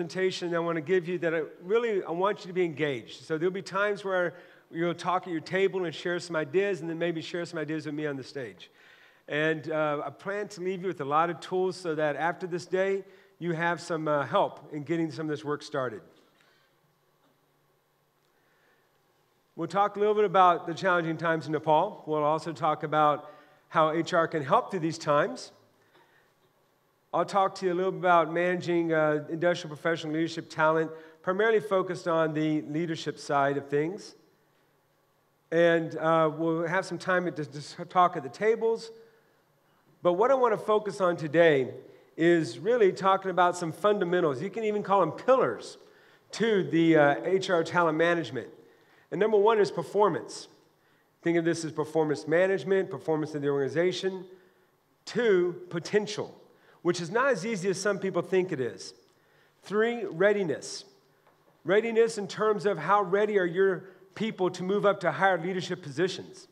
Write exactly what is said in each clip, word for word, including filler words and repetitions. presentation I want to give you that I really I want you to be engaged. So there'll be times where you'll talk at your table and share some ideas, and then maybe share some ideas with me on the stage. And uh, I plan to leave you with a lot of tools so that after this day, you have some uh, help in getting some of this work started. We'll talk a little bit about the challenging times in Nepal. We'll also talk about how H R can help through these times. I'll talk to you a little bit about managing uh, industrial professional leadership talent, primarily focused on the leadership side of things. And uh, we'll have some time to, to talk at the tables. But what I want to focus on today is really talking about some fundamentals. You can even call them pillars to the uh, H R talent management. And number one is performance. Think of this as performance management, performance of the organization. Two, potential, which is not as easy as some people think it is. Three, readiness. Readiness in terms of how ready are your people to move up to higher leadership positions.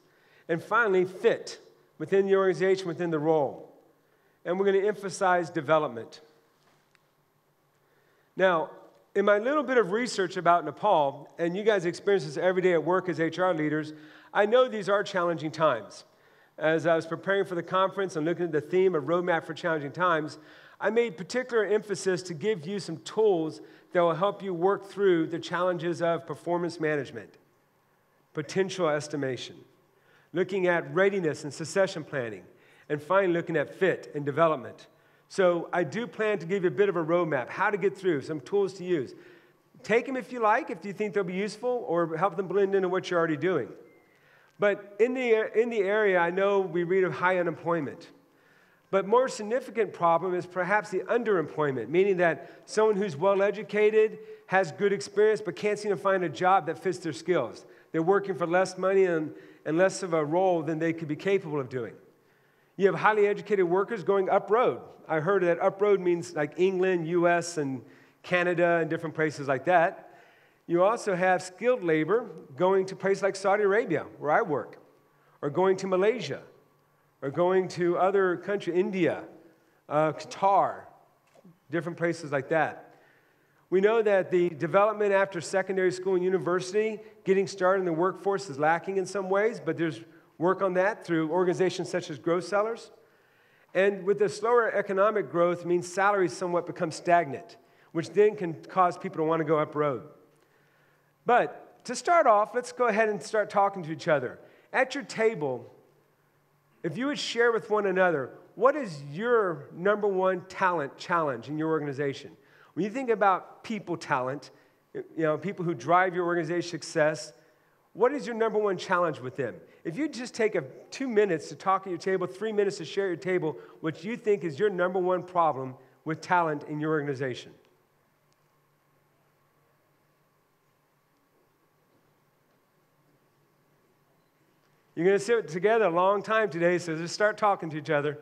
And finally, fit within the organization, within the role. And we're going to emphasize development. Now, in my little bit of research about Nepal, and you guys experience this every day at work as H R leaders, I know these are challenging times. As I was preparing for the conference and looking at the theme of Roadmap for Challenging Times, I made particular emphasis to give you some tools that will help you work through the challenges of performance management, potential estimation, looking at readiness and succession planning, and finally looking at fit and development. So I do plan to give you a bit of a roadmap, how to get through, some tools to use. Take them if you like, if you think they'll be useful, or help them blend into what you're already doing. But in the, in the area, I know we read of high unemployment. But more significant problem is perhaps the underemployment, meaning that someone who's well-educated, has good experience, but can't seem to find a job that fits their skills. They're working for less money and, and less of a role than they could be capable of doing. You have highly educated workers going uproad. I heard that uproad means like England, U S, and Canada, and different places like that. You also have skilled labor going to places like Saudi Arabia, where I work, or going to Malaysia, or going to other countries, India, uh, Qatar, different places like that. We know that the development after secondary school and university, getting started in the workforce is lacking in some ways, but there's work on that through organizations such as Growth Sellers. And with the slower economic growth, it means salaries somewhat become stagnant, which then can cause people to want to go up road. But to start off, let's go ahead and start talking to each other. At your table, if you would share with one another, what is your number one talent challenge in your organization? When you think about people talent, you know, people who drive your organization's success, what is your number one challenge with them? If you just take a, two minutes to talk at your table, three minutes to share at your table, what you think is your number one problem with talent in your organization. You're going to sit together a long time today, so just start talking to each other.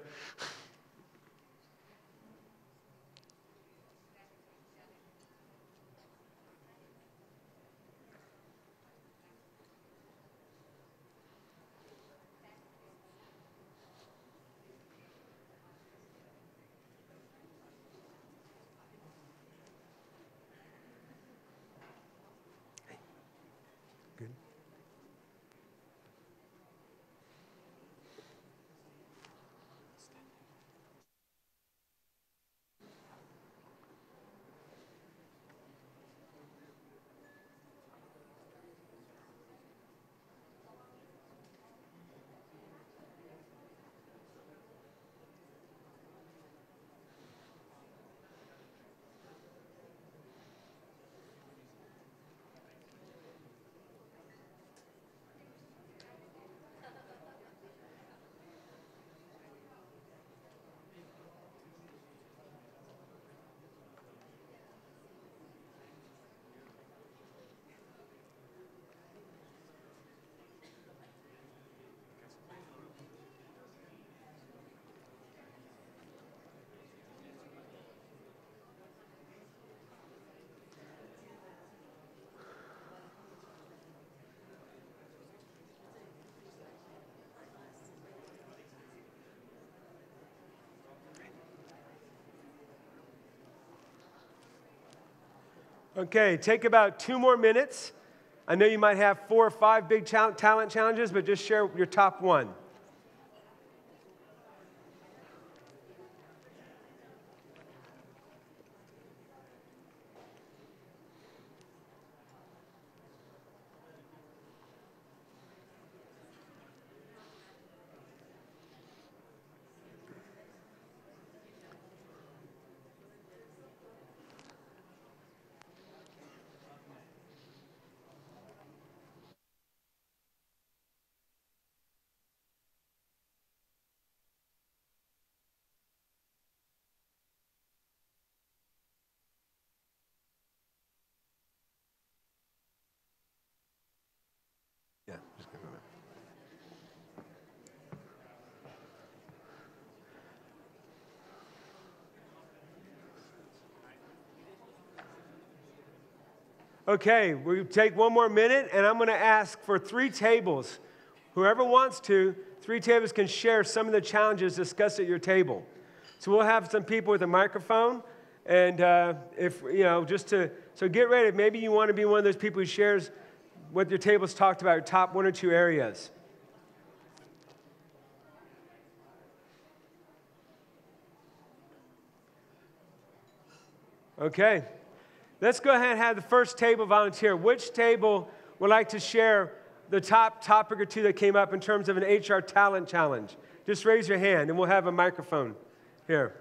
Okay, take about two more minutes. I know you might have four or five big talent challenges, but just share your top one. Okay, we'll take one more minute, and I'm going to ask for three tables. Whoever wants to, three tables can share some of the challenges discussed at your table. So we'll have some people with a microphone, and uh, if you know, just to so get ready. Maybe you want to be one of those people who shares what your table's talked about, your top one or two areas. Okay. Let's go ahead and have the first table volunteer. Which table would like to share the top topic or two that came up in terms of an H R talent challenge? Just raise your hand, and we'll have a microphone here.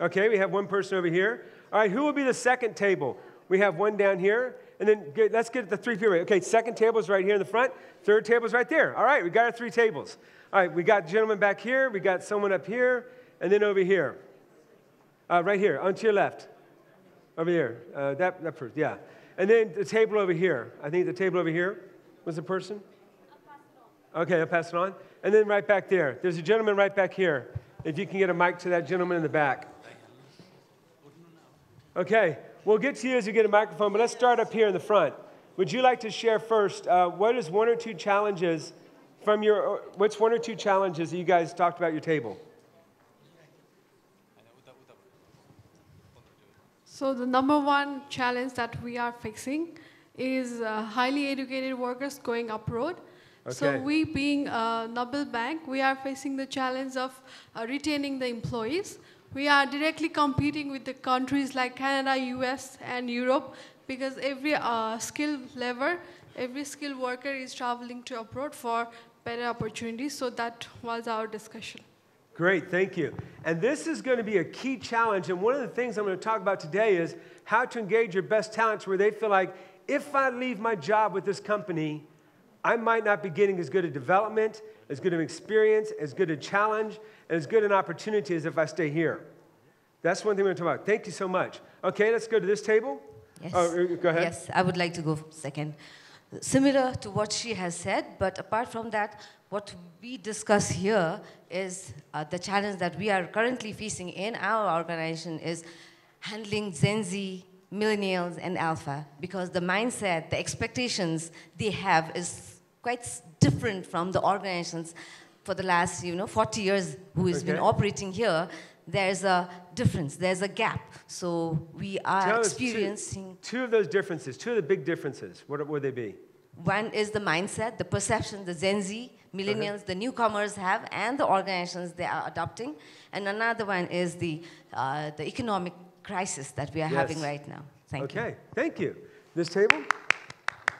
Okay, we have one person over here. All right, who will be the second table? We have one down here, and then get, let's get the three people. Okay, second table is right here in the front. Third table is right there. All right, we got our three tables. All right, we got a gentleman back here. We got someone up here, and then over here. Uh, right here, onto your left. Over here, uh, that, that person, yeah. And then the table over here. I think the table over here was the person. I'll pass it on. Okay, I'll pass it on. And then right back there. There's a gentleman right back here. If you can get a mic to that gentleman in the back. Okay, we'll get to you as you get a microphone, but let's start up here in the front. Would you like to share first, uh, what is one or two challenges from your, what's one or two challenges that you guys talked about at your table? So the number one challenge that we are fixing is uh, highly educated workers going abroad. Okay. So we being uh, Nabil Bank, we are facing the challenge of uh, retaining the employees. We are directly competing with the countries like Canada, U S, and Europe because every uh, skill level, every skilled worker is traveling to abroad for better opportunities. So that was our discussion. Great, thank you. And this is going to be a key challenge, and one of the things I'm going to talk about today is how to engage your best talents where they feel like, if I leave my job with this company, I might not be getting as good a development, as good an experience, as good a challenge, and as good an opportunity as if I stay here. That's one thing we're going to talk about. Thank you so much. Okay, let's go to this table. Yes. Oh, go ahead. Yes, I would like to go second. Similar to what she has said, but apart from that, what we discuss here is uh, the challenge that we are currently facing in our organization is handling Gen Z, millennials, and alpha, because the mindset, the expectations they have is quite different from the organizations for the last, you know, forty years who has okay. been operating here. There's a difference, there's a gap. So we are Tell experiencing... Two, two of those differences, two of the big differences, what would they be? One is the mindset, the perception, the Gen Z, millennials, okay. the newcomers have, and the organizations they are adopting. And another one is the, uh, the economic crisis that we are yes. having right now. Thank okay. you. Okay, thank you. This table?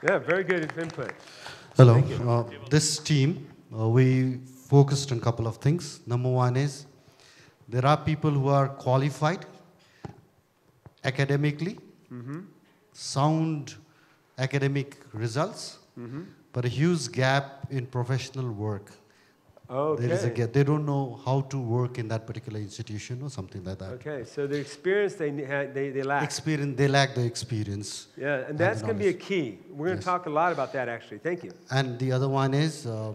Yeah, very good input. Hello. Uh, this team, uh, we focused on a couple of things. Number one is there are people who are qualified academically, mm-hmm. sound academic results, mm-hmm. but a huge gap in professional work. Okay. There is a gap. They don't know how to work in that particular institution or something like that. Okay, so the experience they they, they lack. Experience, they lack the experience. Yeah, and that's going to be a key. We're going to yes. talk a lot about that, actually. Thank you. And the other one is uh,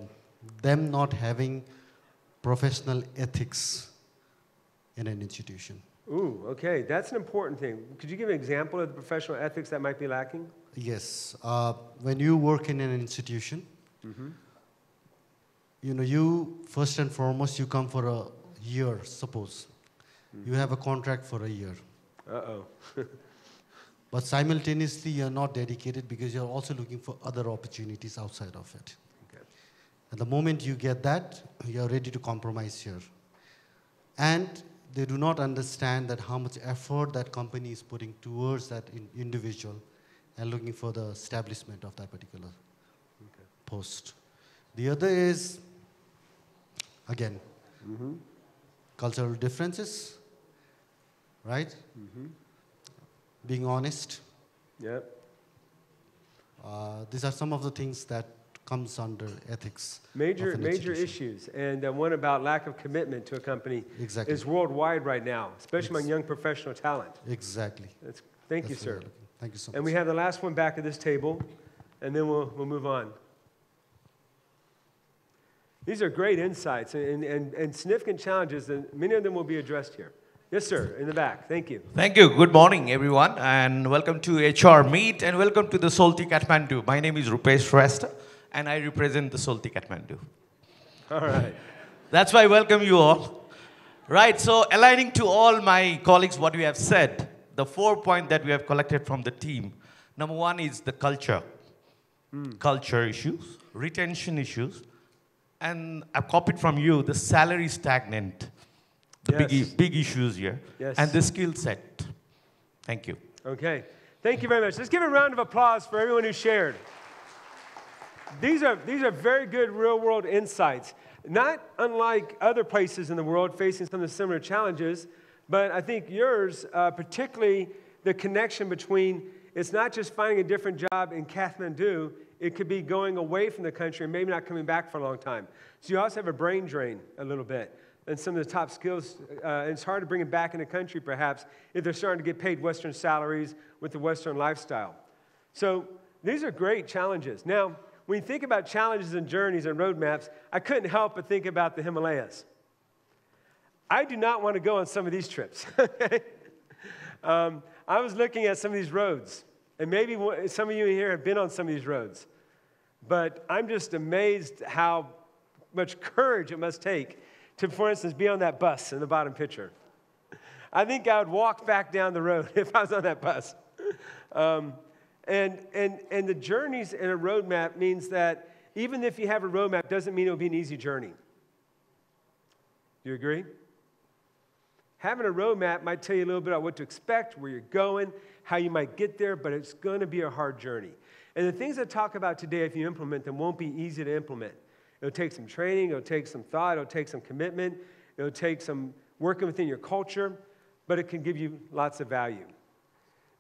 them not having professional ethics in an institution. Ooh, okay, that's an important thing. Could you give an example of the professional ethics that might be lacking? Yes. Uh, when you work in an institution, mm-hmm. you know, you, first and foremost, you come for a year, suppose. Mm-hmm. You have a contract for a year. Uh-oh. but simultaneously you're not dedicated because you're also looking for other opportunities outside of it. Okay. And the moment you get that, you're ready to compromise here. And they do not understand that how much effort that company is putting towards that in individual and looking for the establishment of that particular okay. post. The other is, again, mm-hmm. cultural differences, right? Mm-hmm. Being honest. Yeah. Uh, these are some of the things that comes under ethics. Major, major issues, and uh, one about lack of commitment to a company exactly. is worldwide right now, especially it's among young professional talent. Exactly. That's, thank That's you, sir. Thank you so much. And we have the last one back at this table, and then we'll, we'll move on. These are great insights and, and, and significant challenges, and many of them will be addressed here. Yes, sir, in the back. Thank you. Thank you. Good morning, everyone, and welcome to H R Meet, and welcome to the Soaltee Kathmandu. My name is Rupesh Forrest, and I represent the Soaltee Kathmandu. All right. That's why I welcome you all. Right, so aligning to all my colleagues what we have said, the four points that we have collected from the team. Number one is the culture. Mm. Culture issues, retention issues, and I've copied from you the salary stagnant, the yes. big, big issues here, yes. and the skill set. Thank you. Okay. Thank you very much. Let's give a round of applause for everyone who shared. These are, these are very good real-world insights, not unlike other places in the world facing some of the similar challenges, but I think yours, uh, particularly the connection between, it's not just finding a different job in Kathmandu, it could be going away from the country and maybe not coming back for a long time. So you also have a brain drain a little bit, and some of the top skills, uh, and it's hard to bring them back in the country perhaps if they're starting to get paid Western salaries with the Western lifestyle. So these are great challenges. Now, when you think about challenges and journeys and roadmaps, I couldn't help but think about the Himalayas. I do not want to go on some of these trips. um, I was looking at some of these roads, and maybe some of you here have been on some of these roads, but I'm just amazed how much courage it must take to, for instance, be on that bus in the bottom picture. I think I would walk back down the road if I was on that bus. Um, And, and, and the journeys in a roadmap means that even if you have a roadmap, doesn't mean it'll be an easy journey. Do you agree? Having a roadmap might tell you a little bit about what to expect, where you're going, how you might get there, but it's going to be a hard journey. And the things I talk about today, if you implement them, won't be easy to implement. It'll take some training, it'll take some thought, it'll take some commitment, it'll take some working within your culture, but it can give you lots of value.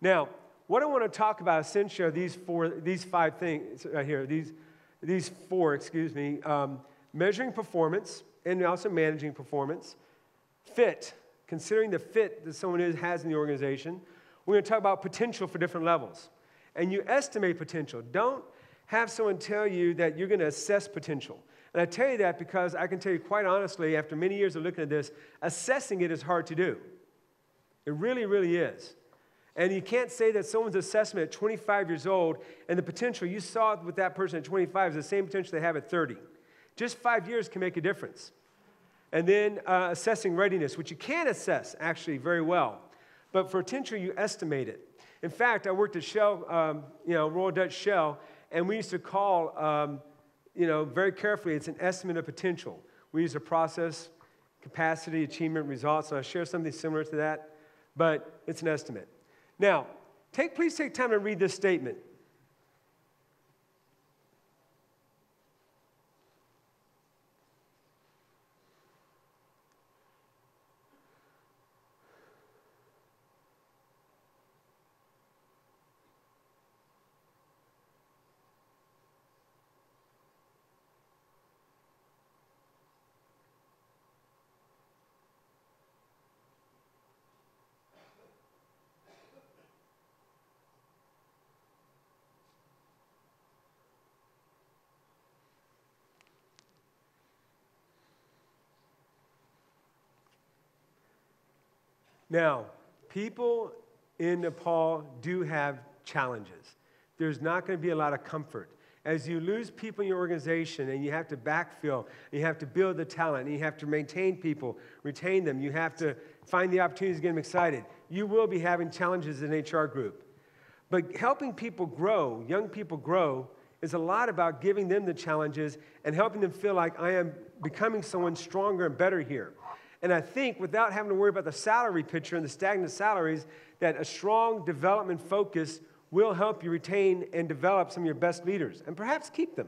Now, what I want to talk about essentially are these four, these five things right here, these, these four, excuse me, um, measuring performance and also managing performance, fit, considering the fit that someone is, has in the organization. We're going to talk about potential for different levels. And you estimate potential. Don't have someone tell you that you're going to assess potential. And I tell you that because I can tell you quite honestly, after many years of looking at this, assessing it is hard to do. It really, really is. And you can't say that someone's assessment at twenty-five years old and the potential you saw with that person at twenty-five is the same potential they have at thirty. Just five years can make a difference. And then uh, assessing readiness, which you can assess actually very well. But for potential, you estimate it. In fact, I worked at Shell, um, you know, Royal Dutch Shell, and we used to call, um, you know, very carefully, it's an estimate of potential. We use a process, capacity, achievement, results, and I'll share something similar to that, but it's an estimate. Now, take, please take time to read this statement. Now, people in Nepal do have challenges. There's not going to be a lot of comfort. As you lose people in your organization and you have to backfill, you have to build the talent, and you have to maintain people, retain them, you have to find the opportunities to get them excited, you will be having challenges in an H R group. But helping people grow, young people grow, is a lot about giving them the challenges and helping them feel like I am becoming someone stronger and better here. And I think without having to worry about the salary picture and the stagnant salaries, that a strong development focus will help you retain and develop some of your best leaders and perhaps keep them.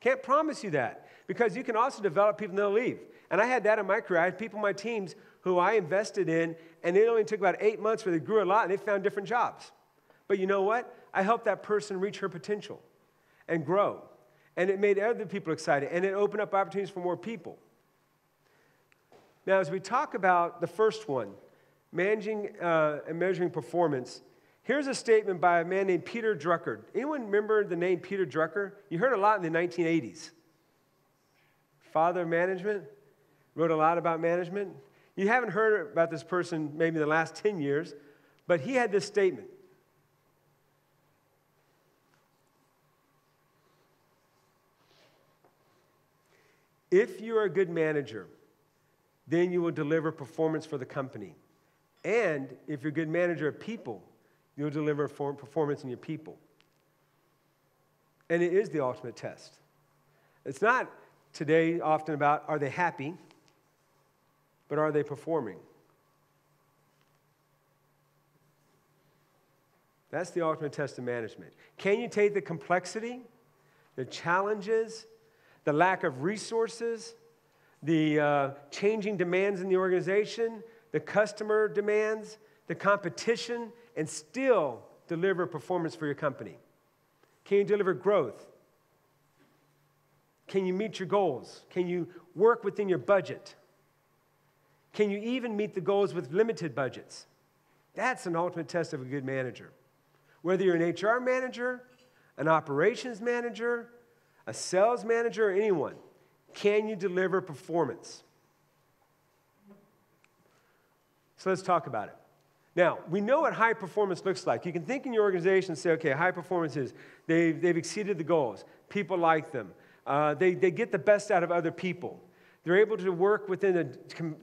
Can't promise you that, because you can also develop people and they'll leave. And I had that in my career. I had people in my teams who I invested in, and it only took about eight months where they grew a lot and they found different jobs. But you know what? I helped that person reach her potential and grow. And it made other people excited, and it opened up opportunities for more people. Now, as we talk about the first one, managing uh, and measuring performance, here's a statement by a man named Peter Drucker. Anyone remember the name Peter Drucker? You heard a lot in the nineteen eighties. Father of management, wrote a lot about management. You haven't heard about this person maybe in the last ten years, but he had this statement. If you are a good manager, then you will deliver performance for the company. And if you're a good manager of people, you'll deliver performance in your people. And it is the ultimate test. It's not today often about are they happy, but are they performing? That's the ultimate test of management. Can you take the complexity, the challenges, the lack of resources, the uh, changing demands in the organization, the customer demands, the competition, and still deliver performance for your company? Can you deliver growth? Can you meet your goals? Can you work within your budget? Can you even meet the goals with limited budgets? That's an ultimate test of a good manager. Whether you're an H R manager, an operations manager, a sales manager, or anyone, can you deliver performance? So let's talk about it. Now, we know what high performance looks like. You can think in your organization and say, okay, high performance is they've, they've exceeded the goals. People like them. Uh, they, they get the best out of other people. They're able to work within the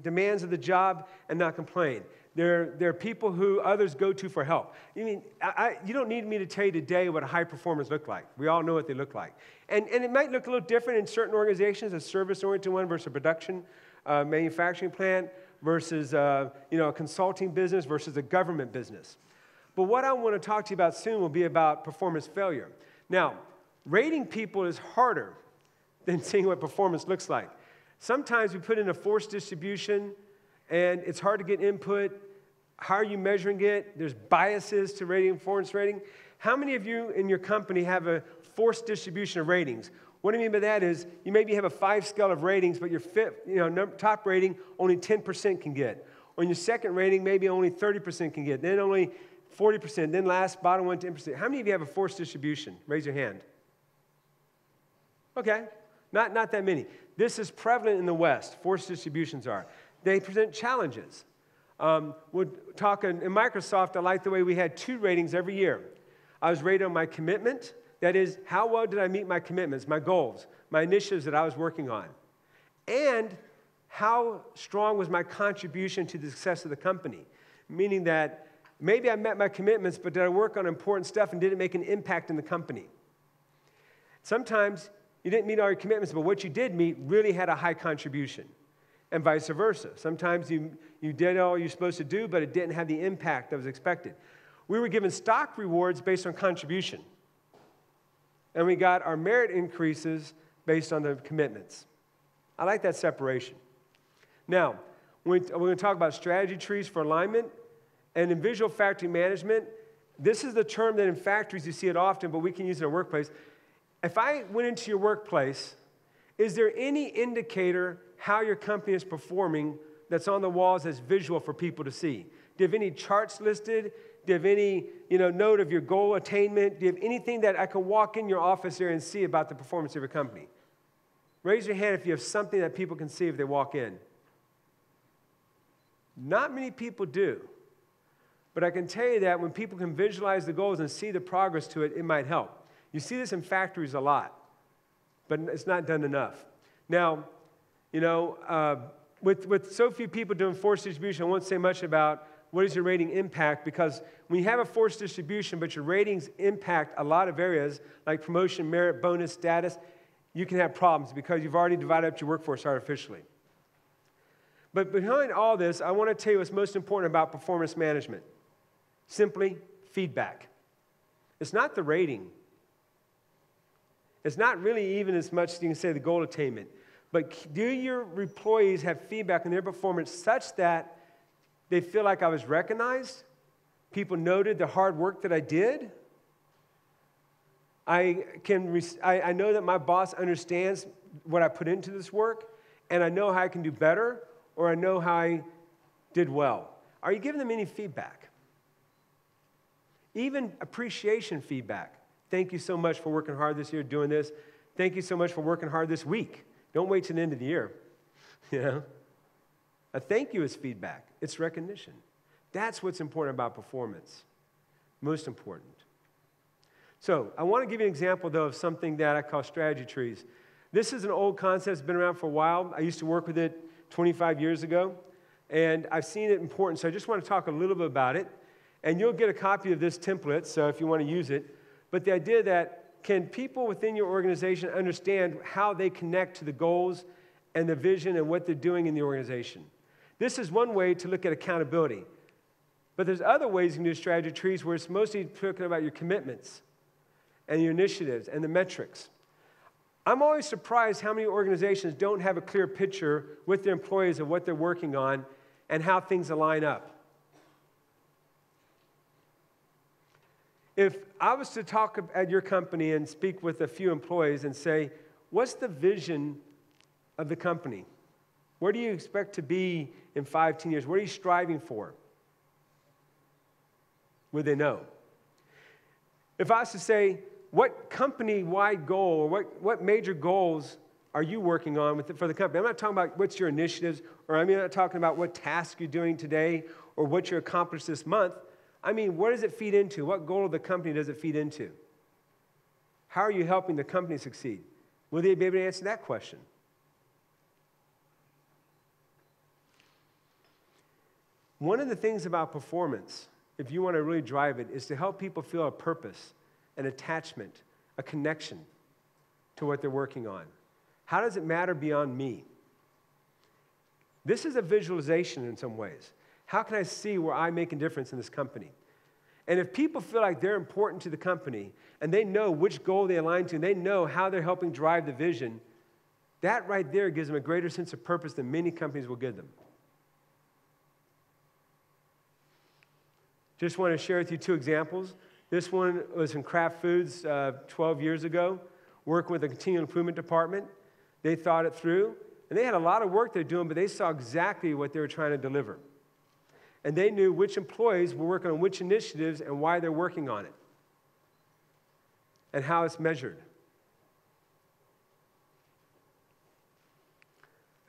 demands of the job and not complain. They're, they're people who others go to for help. I mean, I, you don't need me to tell you today what a high performers look like. We all know what they look like. And, and it might look a little different in certain organizations, a service-oriented one versus a production uh, manufacturing plant versus uh, you know, a consulting business versus a government business. But what I want to talk to you about soon will be about performance failure. Now, rating people is harder than seeing what performance looks like. Sometimes we put in a forced distribution, and it's hard to get input. How are you measuring it? There's biases to rating and performance rating. How many of you in your company have a forced distribution of ratings? What I mean by that is you maybe have a five scale of ratings, but your fifth, you know, top rating only ten percent can get. On your second rating, maybe only thirty percent can get. Then only forty percent. Then last, bottom one, ten percent. How many of you have a forced distribution? Raise your hand. Okay. Not, not that many. This is prevalent in the West, forced distributions are. They present challenges. Um, we'll talk in, in Microsoft, I like the way we had two ratings every year. I was rated on my commitment, that is, how well did I meet my commitments, my goals, my initiatives that I was working on, and how strong was my contribution to the success of the company, meaning that maybe I met my commitments, but did I work on important stuff and didn't make an impact in the company? Sometimes you didn't meet all your commitments, but what you did meet really had a high contribution, and vice versa. Sometimes you, you did all you're supposed to do, but it didn't have the impact that was expected. We were given stock rewards based on contribution, and we got our merit increases based on the commitments. I like that separation. Now, we're going to talk about strategy trees for alignment, and in visual factory management, this is the term that in factories you see it often, but we can use it in a workplace. If I went into your workplace, is there any indicator how your company is performing that's on the walls that's visual for people to see? Do you have any charts listed? Do you have any you know, note of your goal attainment? Do you have anything that I can walk in your office area and see about the performance of your company? Raise your hand if you have something that people can see if they walk in. Not many people do. But I can tell you that when people can visualize the goals and see the progress to it, it might help. You see this in factories a lot, but it's not done enough. Now, you know, uh, with, with so few people doing forced distribution, I won't say much about what is your rating impact? Because when you have a forced distribution, but your ratings impact a lot of areas, like promotion, merit, bonus, status, you can have problems because you've already divided up your workforce artificially. But behind all this, I want to tell you what's most important about performance management. Simply, feedback. It's not the rating. It's not really even as much as you can say the goal attainment. But do your employees have feedback on their performance such that they feel like I was recognized? People noted the hard work that I did? I, can I, I know that my boss understands what I put into this work, and I know how I can do better, or I know how I did well. Are you giving them any feedback? Even appreciation feedback. Thank you so much for working hard this year, doing this. Thank you so much for working hard this week. Don't wait till the end of the year, you know? A thank you is feedback. It's recognition. That's what's important about performance, most important. So I want to give you an example, though, of something that I call strategy trees. This is an old concept. It's been around for a while. I used to work with it twenty-five years ago, and I've seen it important, so I just want to talk a little bit about it. And you'll get a copy of this template, so if you want to use it. But the idea that, can people within your organization understand how they connect to the goals and the vision and what they're doing in the organization? This is one way to look at accountability. But there's other ways you can do strategy trees where it's mostly talking about your commitments and your initiatives and the metrics. I'm always surprised how many organizations don't have a clear picture with their employees of what they're working on and how things align up. If I was to talk at your company and speak with a few employees and say, what's the vision of the company? Where do you expect to be in five, ten years? What are you striving for? Would they know? If I was to say, what company-wide goal or what, what major goals are you working on with the, for the company? I'm not talking about what's your initiatives, or I'm not talking about what task you're doing today or what you accomplished this month. I mean, what does it feed into? What goal of the company does it feed into? How are you helping the company succeed? Will they be able to answer that question? One of the things about performance, if you want to really drive it, is to help people feel a purpose, an attachment, a connection to what they're working on. How does it matter beyond me? This is a visualization in some ways. How can I see where I make a difference in this company? And if people feel like they're important to the company and they know which goal they align to and they know how they're helping drive the vision, that right there gives them a greater sense of purpose than many companies will give them. Just want to share with you two examples. This one was in Kraft Foods uh, twelve years ago, working with the continual improvement department. They thought it through, and they had a lot of work they're doing, but they saw exactly what they were trying to deliver. And they knew which employees were working on which initiatives and why they're working on it and how it's measured.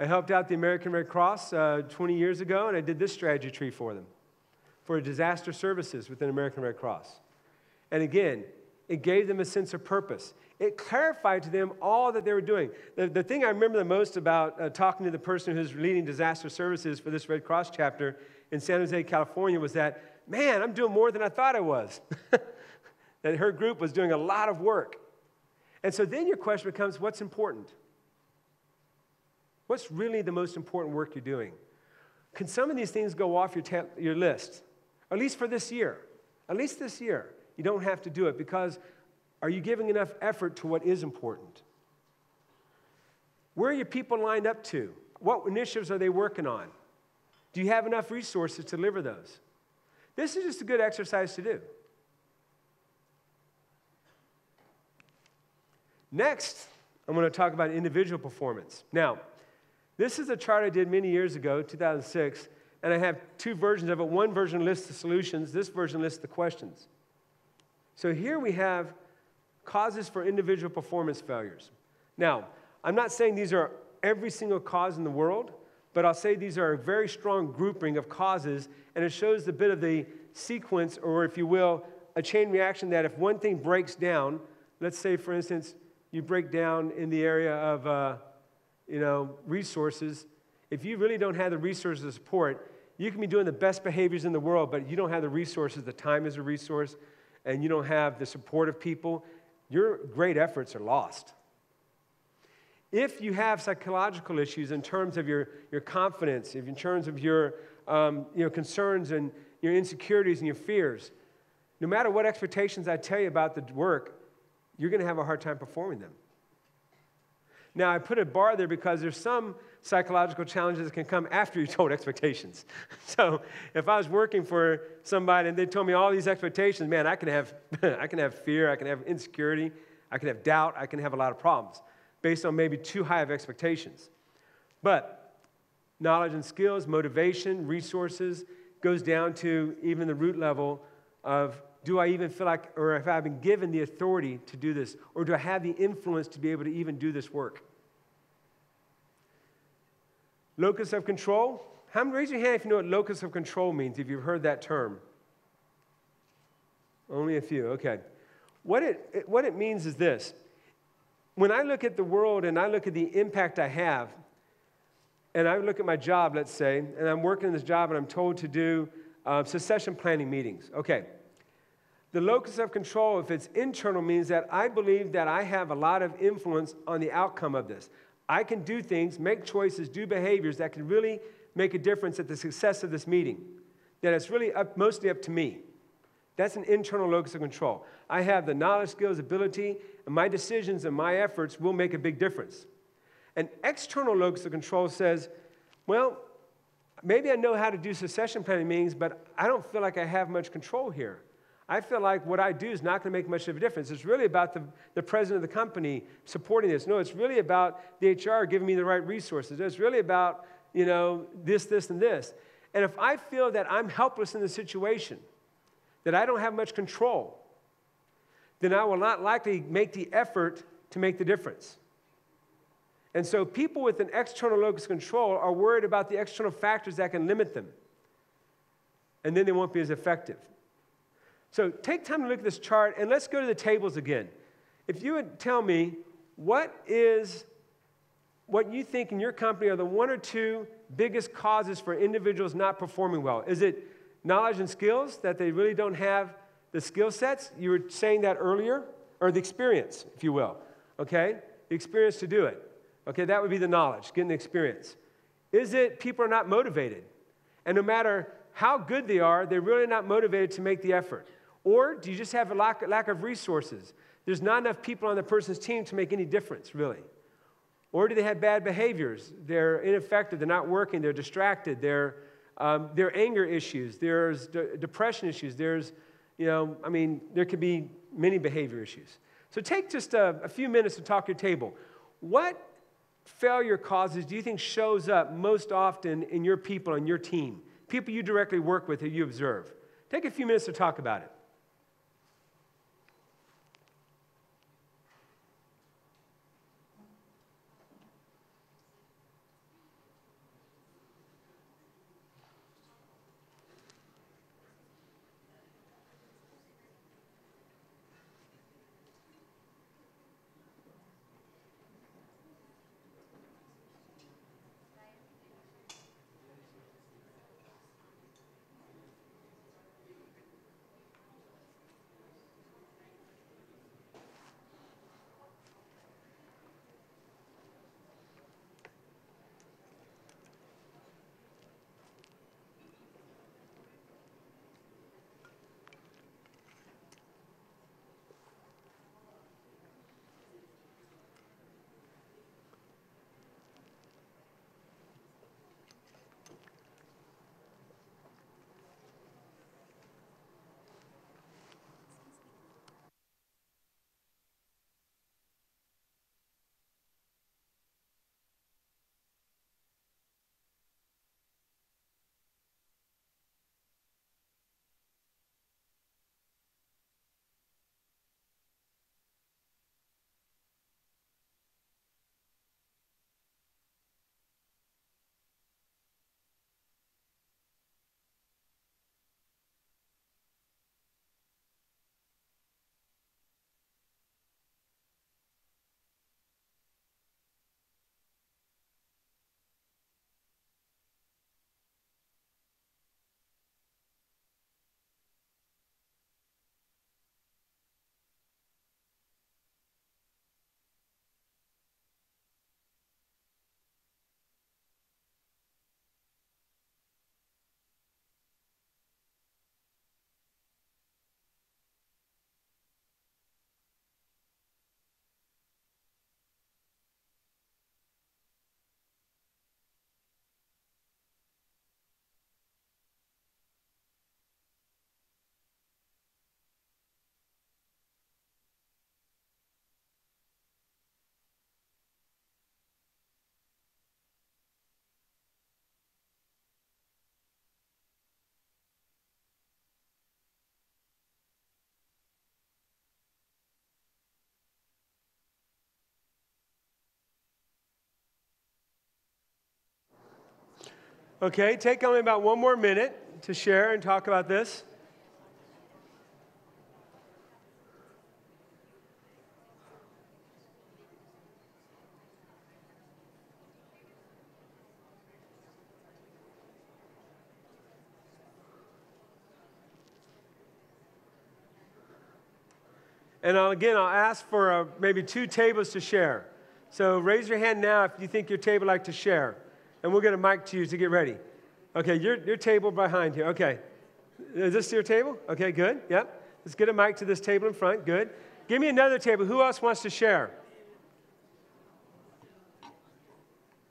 I helped out the American Red Cross uh, twenty years ago, and I did this strategy tree for them for disaster services within American Red Cross. And again, it gave them a sense of purpose. It clarified to them all that they were doing. The, the thing I remember the most about uh, talking to the person who's leading disaster services for this Red Cross chapter in San Jose, California, was that, man, I'm doing more than I thought I was. That her group was doing a lot of work. And so then your question becomes, what's important? What's really the most important work you're doing? Can some of these things go off your, your list? At least for this year. At least this year. You don't have to do it, because are you giving enough effort to what is important? Where are your people lined up to? What initiatives are they working on? Do you have enough resources to deliver those? This is just a good exercise to do. Next, I'm going to talk about individual performance. Now, this is a chart I did many years ago, two thousand six, and I have two versions of it. One version lists the solutions. This version lists the questions. So here we have causes for individual performance failures. Now, I'm not saying these are every single cause in the world, but I'll say these are a very strong grouping of causes, and it shows a bit of the sequence, or if you will, a chain reaction that if one thing breaks down, let's say, for instance, you break down in the area of uh, you know, resources. If you really don't have the resources to support, You can be doing the best behaviors in the world, but you don't have the resources, the time is a resource, and you don't have the support of people, your great efforts are lost. If you have psychological issues in terms of your, your confidence, in terms of your um, you know, concerns and your insecurities and your fears, no matter what expectations I tell you about the work, you're going to have a hard time performing them. Now, I put a bar there because there's some psychological challenges that can come after you're told expectations. So if I was working for somebody and they told me all these expectations, man, I can have, I can have fear, I can have insecurity, I can have doubt, I can have a lot of problems based on maybe too high of expectations. But knowledge and skills, motivation, resources, goes down to even the root level of, do I even feel like, or if I've been given the authority to do this, or do I have the influence to be able to even do this work? Locus of control. How many, raise your hand if you know what locus of control means, if you've heard that term. Only a few, okay. What it, it, what it means is this. When I look at the world and I look at the impact I have, and I look at my job, let's say, and I'm working in this job and I'm told to do uh, succession planning meetings, okay. The locus of control, if it's internal, means that I believe that I have a lot of influence on the outcome of this. I can do things, make choices, do behaviors that can really make a difference at the success of this meeting, that it's really up, mostly up to me. That's an internal locus of control. I have the knowledge, skills, ability, and my decisions and my efforts will make a big difference. An external locus of control says, well, maybe I know how to do succession planning meetings, but I don't feel like I have much control here. I feel like what I do is not going to make much of a difference. It's really about the, the president of the company supporting this. No, it's really about the H R giving me the right resources. It's really about, you know, this, this, and this. And if I feel that I'm helpless in the situation, that I don't have much control, then I will not likely make the effort to make the difference. And so people with an external locus of control are worried about the external factors that can limit them. And then they won't be as effective. So take time to look at this chart, and let's go to the tables again. If you would tell me what is what you think in your company are the one or two biggest causes for individuals not performing well. Is it knowledge and skills, that they really don't have the skill sets? You were saying that earlier. Or the experience, if you will. Okay? The experience to do it. Okay, that would be the knowledge, getting the experience. Is it people are not motivated? And no matter how good they are, they're really not motivated to make the effort. Or do you just have a lack, lack of resources? There's not enough people on the person's team to make any difference, really. Or do they have bad behaviors? They're ineffective, they're not working, they're distracted, they're, um, there are anger issues, there's de depression issues, there's, you know, I mean, there could be many behavior issues. So take just a, a few minutes to talk your table. What failure causes do you think shows up most often in your people, on your team? People you directly work with, who you observe. Take a few minutes to talk about it. Okay, take only about one more minute to share and talk about this. And I'll, again, I'll ask for uh, maybe two tables to share. So raise your hand now if you think your table would like to share. And we'll get a mic to you to get ready. Okay, your, your table behind here. Okay. Is this your table? Okay, good. Yep. Let's get a mic to this table in front. Good. Give me another table. Who else wants to share?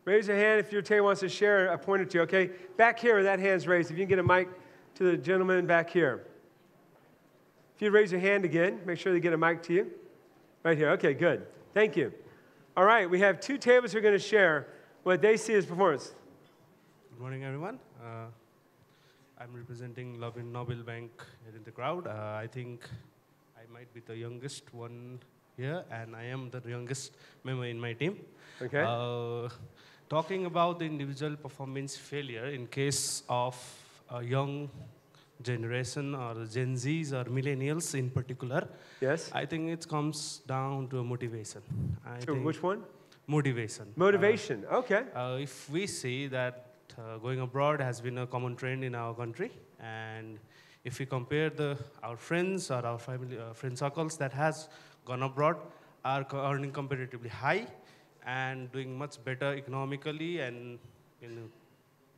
Raise your hand if your table wants to share. I pointed to you. Okay. Back here, that hand's raised. If you can get a mic to the gentleman back here. If you raise your hand again, make sure they get a mic to you. Right here. Okay, good. Thank you. All right, we have two tables who are going to share what they see as performance. Good morning, everyone. Uh, I'm representing Nabil Bank here in the crowd. Uh, I think I might be the youngest one here, and I am the youngest member in my team. Okay. Uh, talking about the individual performance failure in case of a young generation or Gen Zs or millennials in particular. Yes. I think it comes down to motivation. I so think which one? Motivation. Motivation, uh, okay. Uh, if we see that uh, going abroad has been a common trend in our country, and if we compare the our friends or our family, uh, friend circles that has gone abroad are earning comparatively high and doing much better economically and you know,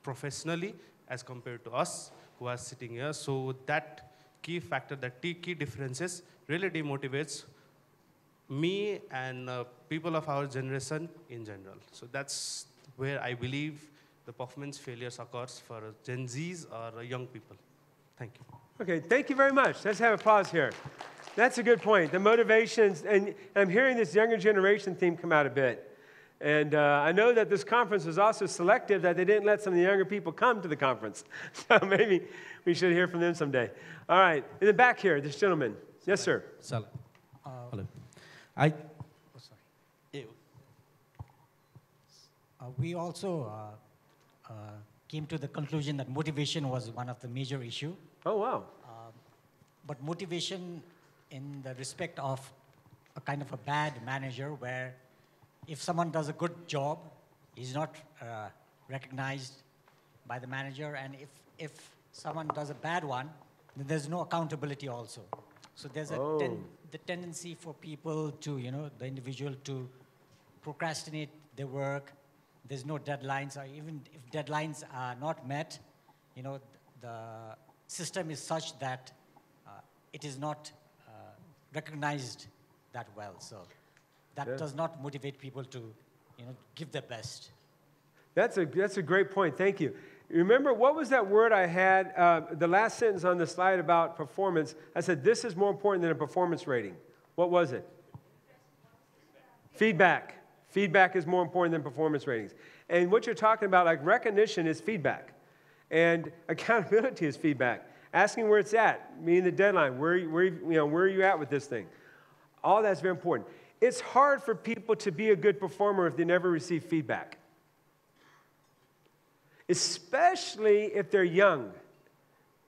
professionally as compared to us who are sitting here. So that key factor, that key differences really demotivates me and uh, people of our generation in general. So that's where I believe the performance failures occurs for Gen Zs or young people. Thank you. Okay, thank you very much. Let's have applause here. That's a good point. The motivations, and I'm hearing this younger generation theme come out a bit. And uh, I know that this conference was also selective, that they didn't let some of the younger people come to the conference. So maybe we should hear from them someday. All right, in the back here, this gentleman. Yes, sir. Salah. Uh, Hello. I, oh, sorry. Uh, we also uh, uh, came to the conclusion that motivation was one of the major issues. Oh, wow. Uh, but motivation in the respect of a kind of a bad manager where if someone does a good job, he's not uh, recognized by the manager. And if, if someone does a bad one, then there's no accountability also. So there's oh. a ten, the tendency for people to, you know, the individual to procrastinate their work. There's no deadlines. Or even if deadlines are not met, you know, the system is such that uh, it is not uh, recognized that well. So. That yeah. does not motivate people to, you know, give their best. That's a, that's a great point. Thank you. Remember, what was that word I had, uh, the last sentence on the slide about performance? I said, this is more important than a performance rating. What was it? Feedback. Feedback is more important than performance ratings. And what you're talking about, like recognition is feedback. And accountability is feedback. Asking where it's at, meaning the deadline, where, where, you know, where are you at with this thing? All that's very important. It's hard for people to be a good performer if they never receive feedback, especially if they're young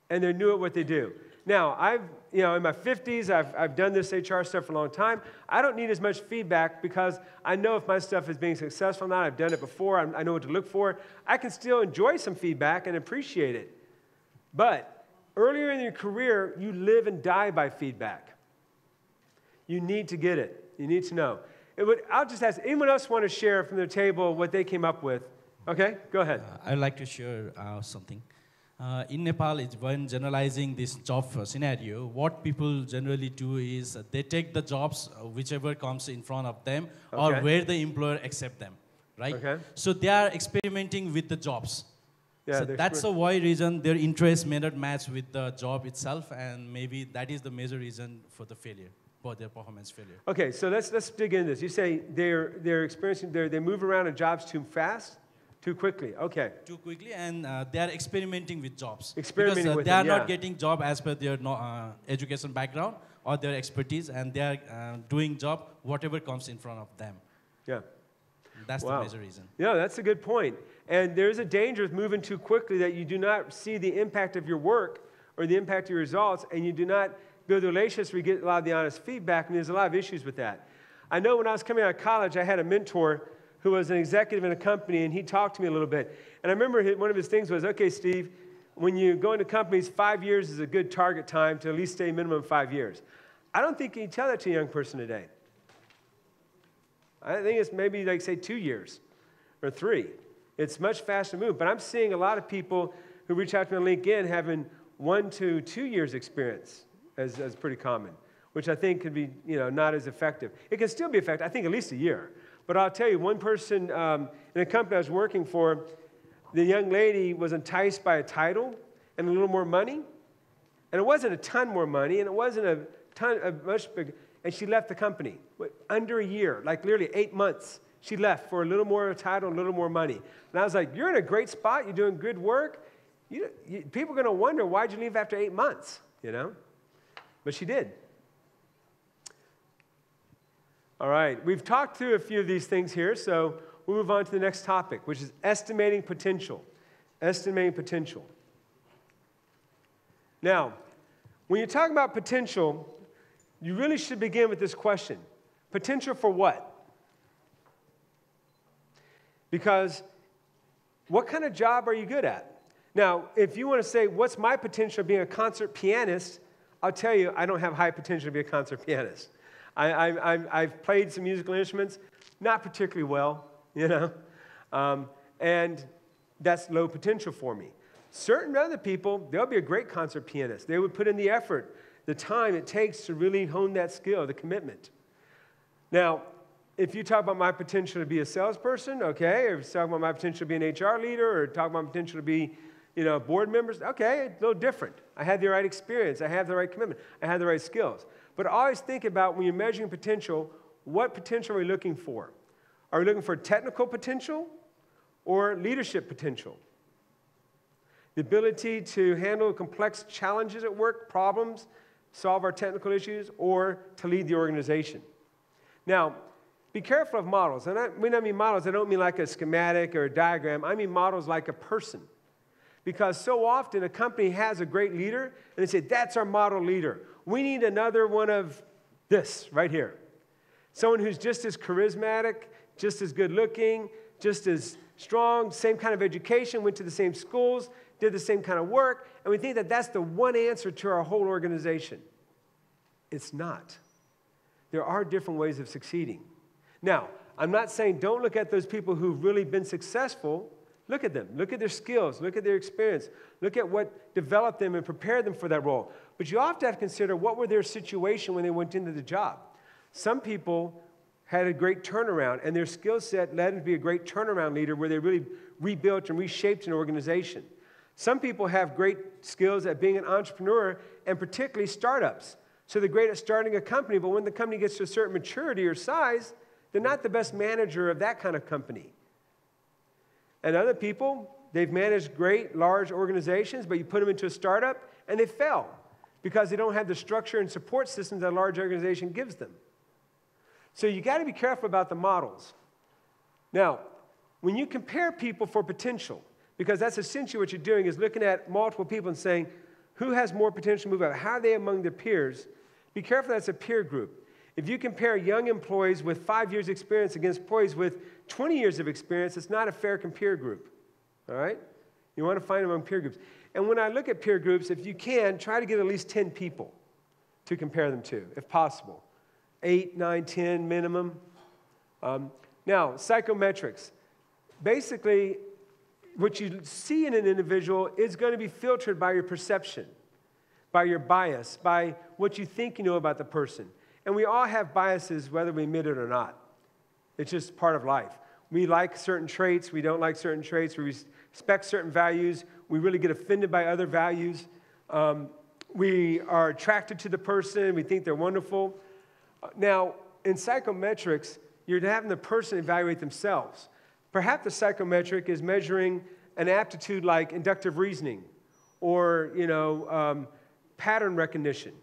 and they're new at what they do. Now, I've, you know, in my fifties, I've, I've done this H R stuff for a long time. I don't need as much feedback because I know if my stuff is being successful or not. I've done it before. I'm, I know what to look for. I can still enjoy some feedback and appreciate it. But earlier in your career, you live and die by feedback. You need to get it. You need to know. It would, I'll just ask, anyone else want to share from their table what they came up with? Okay, go ahead. Uh, I'd like to share uh, something. Uh, in Nepal, it's when generalizing this job scenario, what people generally do is uh, they take the jobs, uh, whichever comes in front of them, okay. or where the employer accepts them, right? Okay. So they are experimenting with the jobs. Yeah, so that's the why reason their interest may not match with the job itself, and maybe that is the major reason for the failure. But their performance failure. Okay, so let's let's dig into this. You say they're they're experiencing they they move around in jobs too fast, too quickly. Okay. Too quickly, and uh, they are experimenting with jobs. Experimenting because, uh, with they them, are yeah. not getting job as per their no, uh, education background or their expertise, and they are uh, doing job whatever comes in front of them. Yeah. That's wow. the major reason. No, that's a good point. And there's a danger of moving too quickly that you do not see the impact of your work or the impact of your results, and you do not build relationships where you get a lot of the honest feedback, and there's a lot of issues with that. I know when I was coming out of college, I had a mentor who was an executive in a company, and he talked to me a little bit. And I remember one of his things was, okay, Steve, when you go into companies, five years is a good target time to at least stay minimum five years. I don't think you can tell that to a young person today. I think it's maybe, like, say, two years or three. It's much faster to move. But I'm seeing a lot of people who reach out to me on LinkedIn having one to two years experience as, as pretty common, which I think could be, you know, not as effective. It can still be effective, I think, at least a year. But I'll tell you, one person um, in a company I was working for, the young lady was enticed by a title and a little more money. And it wasn't a ton more money, and it wasn't a ton of much bigger. And she left the company under a year, like literally eight months. She left for a little more title, a little more money. And I was like, you're in a great spot. You're doing good work. You, you, people are going to wonder, why'd you leave after eight months, you know? But she did. All right. We've talked through a few of these things here, so we'll move on to the next topic, which is estimating potential. Estimating potential. Now, when you talk about potential, you really should begin with this question. Potential for what? Because what kind of job are you good at? Now, if you want to say, what's my potential being a concert pianist, I'll tell you, I don't have high potential to be a concert pianist. I, I, I, I've played some musical instruments, not particularly well, you know, um, and that's low potential for me. Certain other people, they'll be a great concert pianist. They would put in the effort, the time it takes to really hone that skill, the commitment. Now, if you talk about my potential to be a salesperson, okay, or if you talk about my potential to be an H R leader, or talk about my potential to be, you know, board members, okay, a little different. I had the right experience. I have the right commitment. I had the right skills. But always think about, when you're measuring potential, what potential are we looking for? Are we looking for technical potential or leadership potential? The ability to handle complex challenges at work, problems, solve our technical issues, or to lead the organization. Now, be careful of models. And I, when I mean models, I don't mean like a schematic or a diagram. I mean models like a person. Because so often a company has a great leader, and they say, that's our model leader. We need another one of this right here. Someone who's just as charismatic, just as good-looking, just as strong, same kind of education, went to the same schools, did the same kind of work, and we think that that's the one answer to our whole organization. It's not. There are different ways of succeeding. Now, I'm not saying don't look at those people who've really been successful. Look at them. Look at their skills. Look at their experience. Look at what developed them and prepared them for that role. But you often have to consider, what were their situation when they went into the job? Some people had a great turnaround, and their skill set led them to be a great turnaround leader where they really rebuilt and reshaped an organization. Some people have great skills at being an entrepreneur, and particularly startups. So they're great at starting a company, but when the company gets to a certain maturity or size, they're not the best manager of that kind of company. And other people, they've managed great, large organizations, but you put them into a startup, and they fail because they don't have the structure and support systems that a large organization gives them. So you got to be careful about the models. Now, when you compare people for potential, because that's essentially what you're doing, is looking at multiple people and saying, who has more potential to move up? How are they among their peers? Be careful that's a peer group. If you compare young employees with five years' experience against employees with twenty years of experience, it's not a fair compare group, all right? You want to find among peer groups. And when I look at peer groups, if you can, try to get at least ten people to compare them to, if possible. eight, nine, ten minimum. Um, now, psychometrics. Basically, what you see in an individual is going to be filtered by your perception, by your bias, by what you think you know about the person. And we all have biases, whether we admit it or not. It's just part of life. We like certain traits. We don't like certain traits. We respect certain values. We really get offended by other values. Um, we are attracted to the person. We think they're wonderful. Now, in psychometrics, you're having the person evaluate themselves. Perhaps the psychometric is measuring an aptitude like inductive reasoning or, you know, um, pattern recognition.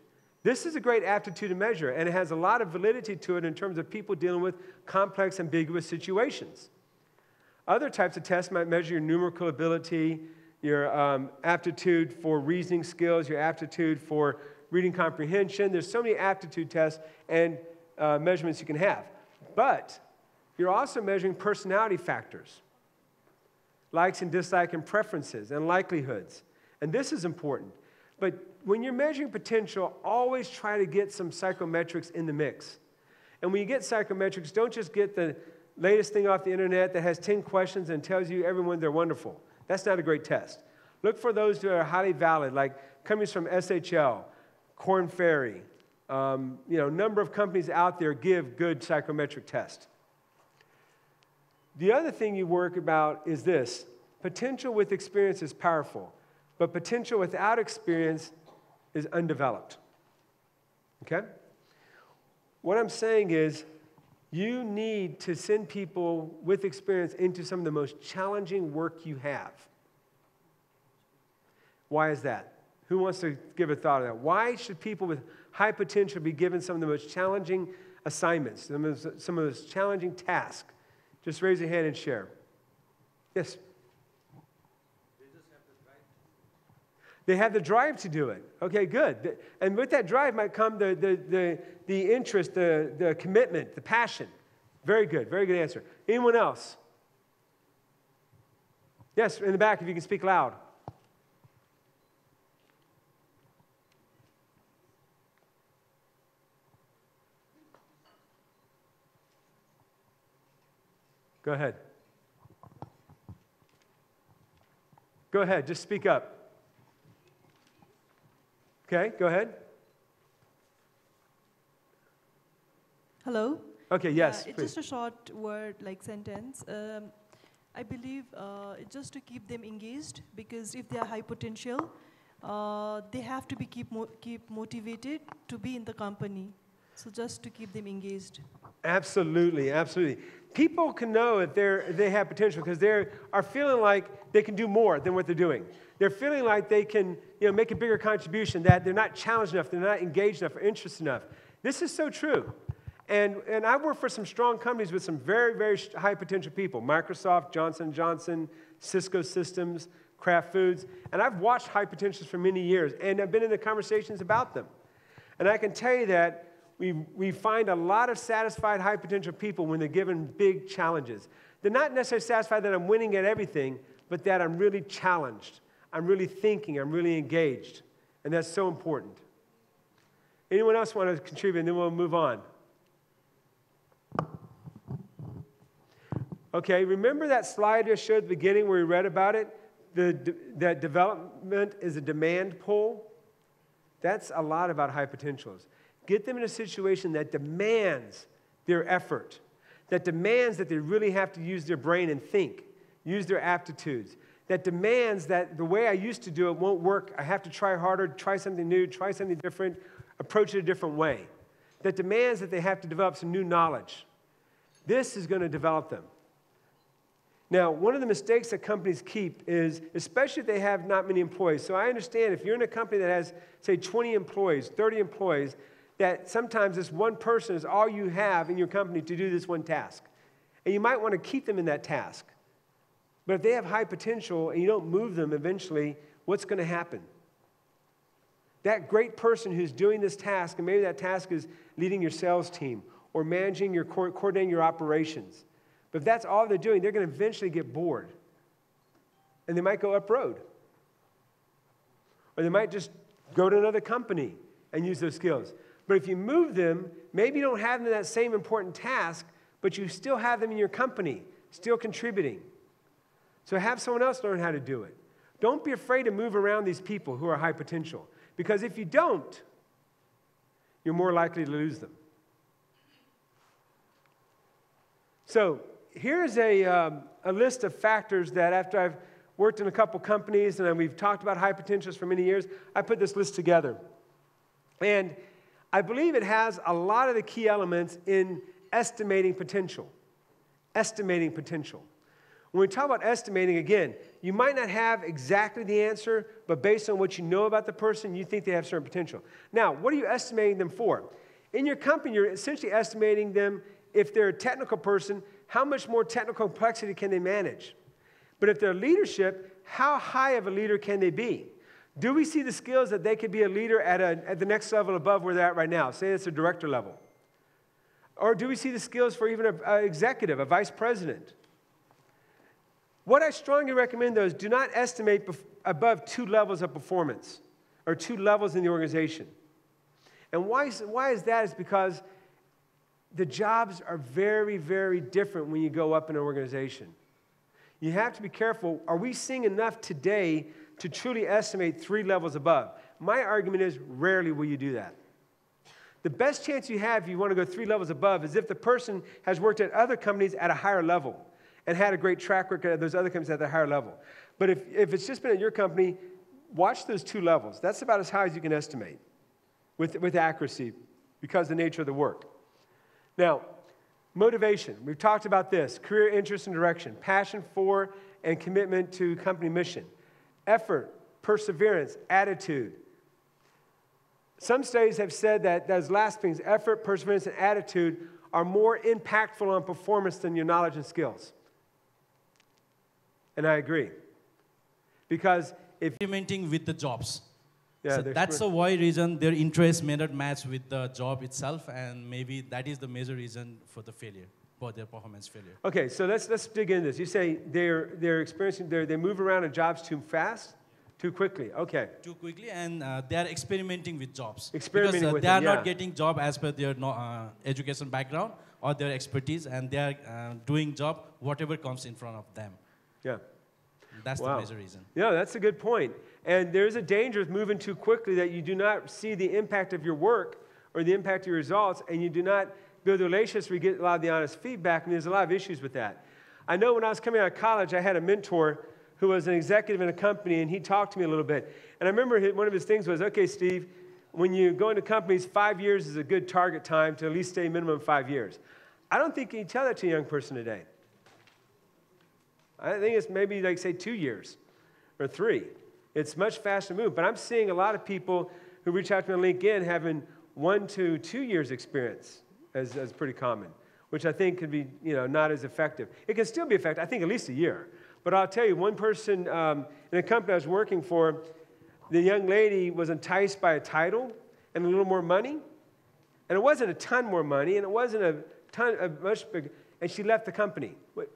This is a great aptitude to measure, and it has a lot of validity to it in terms of people dealing with complex, ambiguous situations. Other types of tests might measure your numerical ability, your um, aptitude for reasoning skills, your aptitude for reading comprehension. There's so many aptitude tests and uh, measurements you can have. But you're also measuring personality factors, likes and dislikes and preferences and likelihoods. And this is important. But when you're measuring potential, always try to get some psychometrics in the mix. And when you get psychometrics, don't just get the latest thing off the internet that has ten questions and tells you everyone they're wonderful. That's not a great test. Look for those that are highly valid, like companies from S H L, Korn Ferry. Um, you know, number of companies out there give good psychometric tests. The other thing you work about is this. Potential with experience is powerful, but potential without experience is undeveloped. Okay? What I'm saying is you need to send people with experience into some of the most challenging work you have. Why is that? Who wants to give a thought of that? Why should people with high potential be given some of the most challenging assignments, some of the, some of those challenging tasks? Just raise your hand and share. Yes? They just have the drive. They have the drive to do it. Okay, good. And with that drive might come the, the, the, the interest, the, the commitment, the passion. Very good. Very good answer. Anyone else? Yes, in the back, if you can speak loud. Go ahead. Go ahead, just speak up. Okay, go ahead. Hello? Okay, yes, uh, it's please. Just a short word, like sentence. Um, I believe uh, just to keep them engaged, because if they are high potential, uh, they have to be keep, mo keep motivated to be in the company. So just to keep them engaged. Absolutely, absolutely. People can know if they're, they have potential because they are feeling like they can do more than what they're doing. They're feeling like they can, you know, make a bigger contribution, that they're not challenged enough, they're not engaged enough or interested enough. This is so true. And, and I work for some strong companies with some very, very high potential people. Microsoft, Johnson and Johnson, Cisco Systems, Kraft Foods. And I've watched high potentials for many years, and I've been in the conversations about them. And I can tell you that We, we find a lot of satisfied high potential people when they're given big challenges. They're not necessarily satisfied that I'm winning at everything, but that I'm really challenged. I'm really thinking, I'm really engaged. And that's so important. Anyone else want to contribute, and then we'll move on. Okay, remember that slide I showed at the beginning where we read about it? The, de- that development is a demand pull? That's a lot about high potentials. Get them in a situation that demands their effort, that demands that they really have to use their brain and think, use their aptitudes, that demands that the way I used to do it won't work. I have to try harder, try something new, try something different, approach it a different way, that demands that they have to develop some new knowledge. This is going to develop them. Now, one of the mistakes that companies keep is, especially if they have not many employees. So I understand if you're in a company that has, say, twenty employees, thirty employees, that sometimes this one person is all you have in your company to do this one task. And you might want to keep them in that task. But if they have high potential and you don't move them eventually, what's going to happen? That great person who's doing this task, and maybe that task is leading your sales team or managing your, coordinating your operations. But if that's all they're doing, they're going to eventually get bored. And they might go up road. Or they might just go to another company and use those skills. But if you move them, maybe you don't have them in that same important task, but you still have them in your company, still contributing. So have someone else learn how to do it. Don't be afraid to move around these people who are high potential, because if you don't, you're more likely to lose them. So here's a, um, a list of factors that after I've worked in a couple companies and we've talked about high potentials for many years, I put this list together. And I believe it has a lot of the key elements in estimating potential. Estimating potential. When we talk about estimating, again, you might not have exactly the answer, but based on what you know about the person, you think they have certain potential. Now, what are you estimating them for? In your company, you're essentially estimating them, if they're a technical person, how much more technical complexity can they manage? But if they're leadership, how high of a leader can they be? Do we see the skills that they could be a leader at, a, at the next level above where they're at right now? Say it's a director level. Or do we see the skills for even an executive, a vice president? What I strongly recommend, though, is do not estimate above two levels of performance or two levels in the organization. And why is, why is that? It's because the jobs are very, very different when you go up in an organization. You have to be careful. Are we seeing enough today to truly estimate three levels above? My argument is rarely will you do that. The best chance you have if you want to go three levels above is if the person has worked at other companies at a higher level and had a great track record at those other companies at the higher level. But if, if it's just been at your company, watch those two levels. That's about as high as you can estimate with, with accuracy because of the nature of the work. Now, motivation. We've talked about this. Career interest and direction. Passion for and commitment to company mission. Effort, perseverance, attitude. Some studies have said that those last things, effort, perseverance, and attitude, are more impactful on performance than your knowledge and skills. And I agree. Because if... Experimenting with the jobs. Yeah, so that's the why reason their interest may not match with the job itself, and maybe that is the major reason for the failure, for their performance failure. Okay, so let's, let's dig into this. You say they're, they're experiencing, they're, they move around in jobs too fast, too quickly, okay. Too quickly, and uh, they are experimenting with jobs. Experimenting because, uh, with They are them, yeah. not getting job as per their no, uh, education background or their expertise, and they are uh, doing job whatever comes in front of them. Yeah. That's wow. the major reason. Yeah, that's a good point. And there's a danger of moving too quickly that you do not see the impact of your work or the impact of your results, and you do not build relationships where you get a lot of the honest feedback, and there's a lot of issues with that. I know when I was coming out of college, I had a mentor who was an executive in a company, and he talked to me a little bit. And I remember one of his things was, okay, Steve, when you go into companies, five years is a good target time to at least stay minimum five years. I don't think you can tell that to a young person today. I think it's maybe, like, say, two years or three. It's much faster move. But I'm seeing a lot of people who reach out to me on LinkedIn having one to two years experience as, as pretty common, which I think could be, you know, not as effective. It can still be effective, I think, at least a year. But I'll tell you, one person um, in a company I was working for, the young lady was enticed by a title and a little more money. And it wasn't a ton more money, and it wasn't a ton of much bigger. And she left the company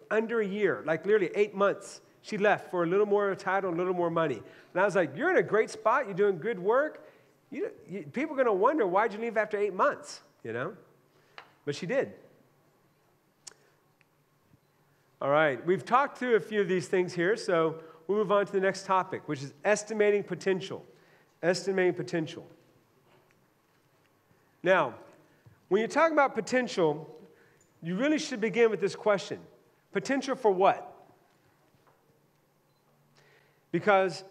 under a year, like literally eight months. She left for a little more title, a little more money. And I was like, you're in a great spot. You're doing good work. You, you, people are going to wonder, why'd you leave after eight months, you know? But she did. All right. We've talked through a few of these things here, so we'll move on to the next topic, which is estimating potential. Estimating potential. Now, when you talk about potential, you really should begin with this question. Potential for what? Because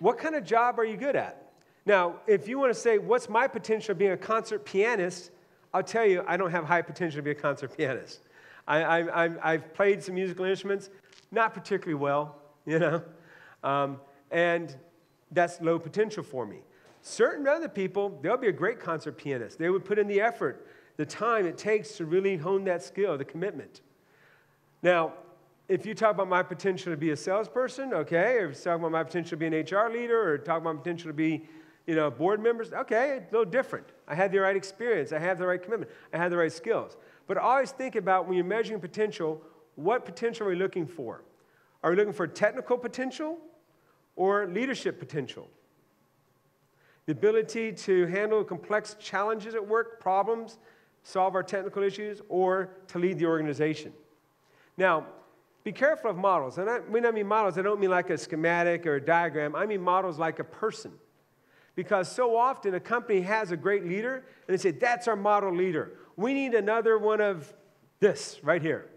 what kind of job are you good at? Now, if you want to say, what's my potential being a concert pianist, I'll tell you, I don't have high potential to be a concert pianist. I, I, I, I've played some musical instruments, not particularly well, you know, um, and that's low potential for me. Certain other people, they'll be a great concert pianist. They would put in the effort, the time it takes to really hone that skill, the commitment. Now, if you talk about my potential to be a salesperson, okay, or if you talk about my potential to be an H R leader, or talk about my potential to be, you know, board members, okay, a little different. I had the right experience. I have the right commitment. I had the right skills. But always think about when you're measuring potential, what potential are we looking for? Are we looking for technical potential or leadership potential? The ability to handle complex challenges at work, problems, solve our technical issues, or to lead the organization. Now, be careful of models. And I, when I mean models, I don't mean like a schematic or a diagram. I mean models like a person. Because so often a company has a great leader, and they say, that's our model leader. We need another one of this right here.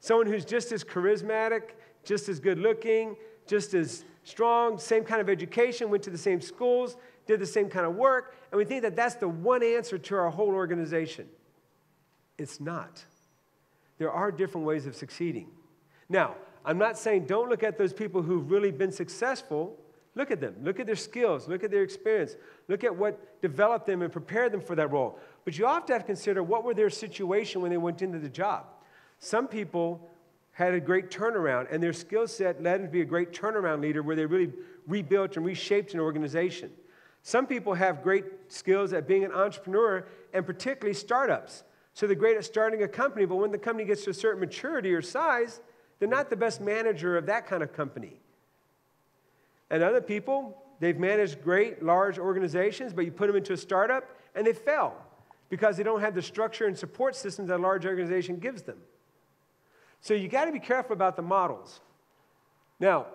Someone who's just as charismatic, just as good-looking, just as strong, same kind of education, went to the same schools, did the same kind of work, and we think that that's the one answer to our whole organization. It's not. There are different ways of succeeding. Now, I'm not saying don't look at those people who've really been successful. Look at them. Look at their skills. Look at their experience. Look at what developed them and prepared them for that role. But you also have to consider what were their situation when they went into the job. Some people had a great turnaround, and their skill set led them to be a great turnaround leader where they really rebuilt and reshaped an organization. Some people have great skills at being an entrepreneur, and particularly startups. So they're great at starting a company, but when the company gets to a certain maturity or size, they're not the best manager of that kind of company. And other people, they've managed great, large organizations, but you put them into a startup, and they fail because they don't have the structure and support systems that a large organization gives them. So you got to be careful about the models. Now,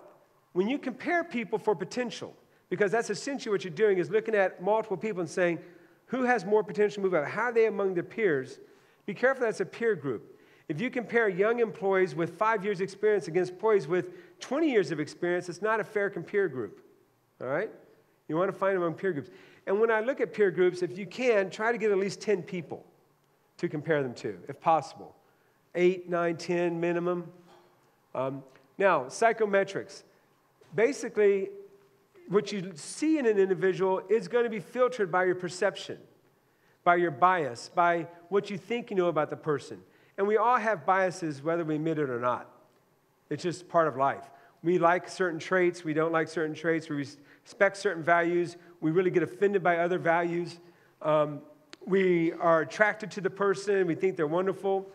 when you compare people for potential, because that's essentially what you're doing, is looking at multiple people and saying, who has more potential to move up? How are they among their peers? Be careful that's a peer group. If you compare young employees with five years experience against employees with twenty years of experience, it's not a fair compare group, all right? You want to find among peer groups. And when I look at peer groups, if you can, try to get at least ten people to compare them to, if possible. eight, nine, ten minimum. Um, now, psychometrics. Basically, what you see in an individual is going to be filtered by your perception, by your bias, by what you think you know about the person. And we all have biases, whether we admit it or not. It's just part of life. We like certain traits. We don't like certain traits. We respect certain values. We really get offended by other values. Um, we are attracted to the person. We think they're wonderful.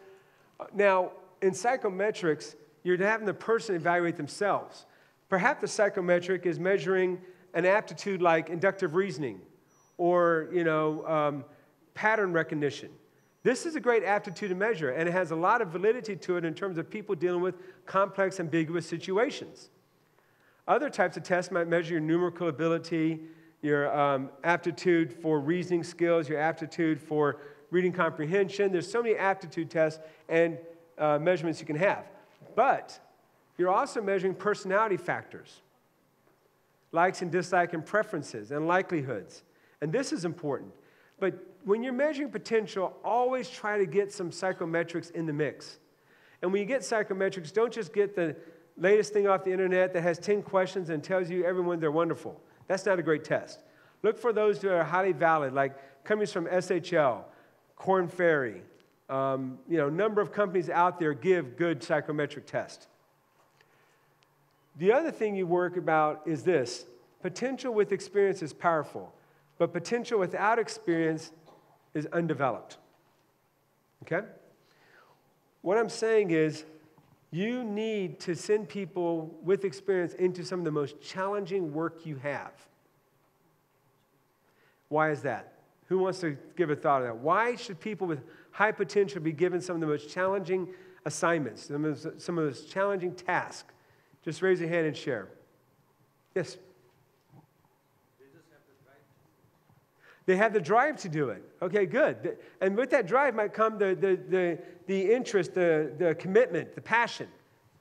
Now, in psychometrics, you're having the person evaluate themselves. Perhaps the psychometric is measuring an aptitude like inductive reasoning or, you know, um, pattern recognition. This is a great aptitude to measure, and it has a lot of validity to it in terms of people dealing with complex, ambiguous situations. Other types of tests might measure your numerical ability, your um, aptitude for reasoning skills, your aptitude for reading comprehension. There's so many aptitude tests and uh, measurements you can have. But you're also measuring personality factors, likes and dislikes and preferences and likelihoods. And this is important. But when you're measuring potential, always try to get some psychometrics in the mix. And when you get psychometrics, don't just get the latest thing off the internet that has ten questions and tells you everyone they're wonderful. That's not a great test. Look for those that are highly valid, like companies from S H L, Korn Ferry, um, you know, number of companies out there give good psychometric tests. The other thing you work about is this. Potential with experience is powerful, but potential without experience is undeveloped, okay? What I'm saying is you need to send people with experience into some of the most challenging work you have. Why is that? Who wants to give a thought of that? Why should people with high potential be given some of the most challenging assignments, some of the most challenging tasks? Just raise your hand and share. Yes? They have the drive to do it. Okay, good. And with that drive might come the, the, the, the interest, the, the commitment, the passion.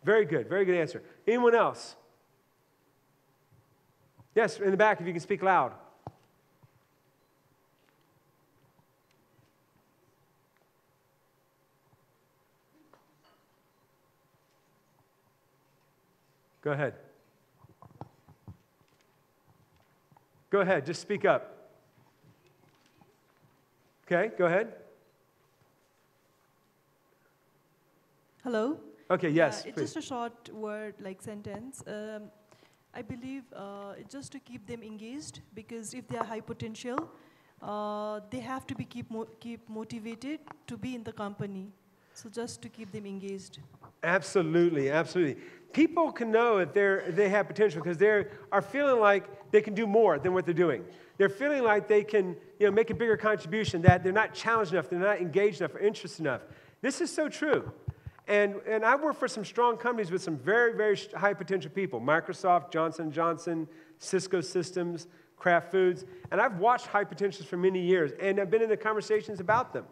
Very good, very good answer. Anyone else? Yes, in the back, if you can speak loud. Go ahead. Go ahead, just speak up. Okay, go ahead. Hello? Okay, yes, uh, it's please. Just a short word, like sentence. Um, I believe uh, just to keep them engaged, because if they are high potential, uh, they have to be keep, mo keep motivated to be in the company. So just to keep them engaged. Absolutely, absolutely. People can know if they're, if they have potential because they are feeling like they can do more than what they're doing. They're feeling like they can, you know, make a bigger contribution, that they're not challenged enough, they're not engaged enough or interested enough. This is so true. And, and I work for some strong companies with some very, very high potential people, Microsoft, Johnson and Johnson, Cisco Systems, Kraft Foods. And I've watched high potentials for many years, and I've been in the conversations about them.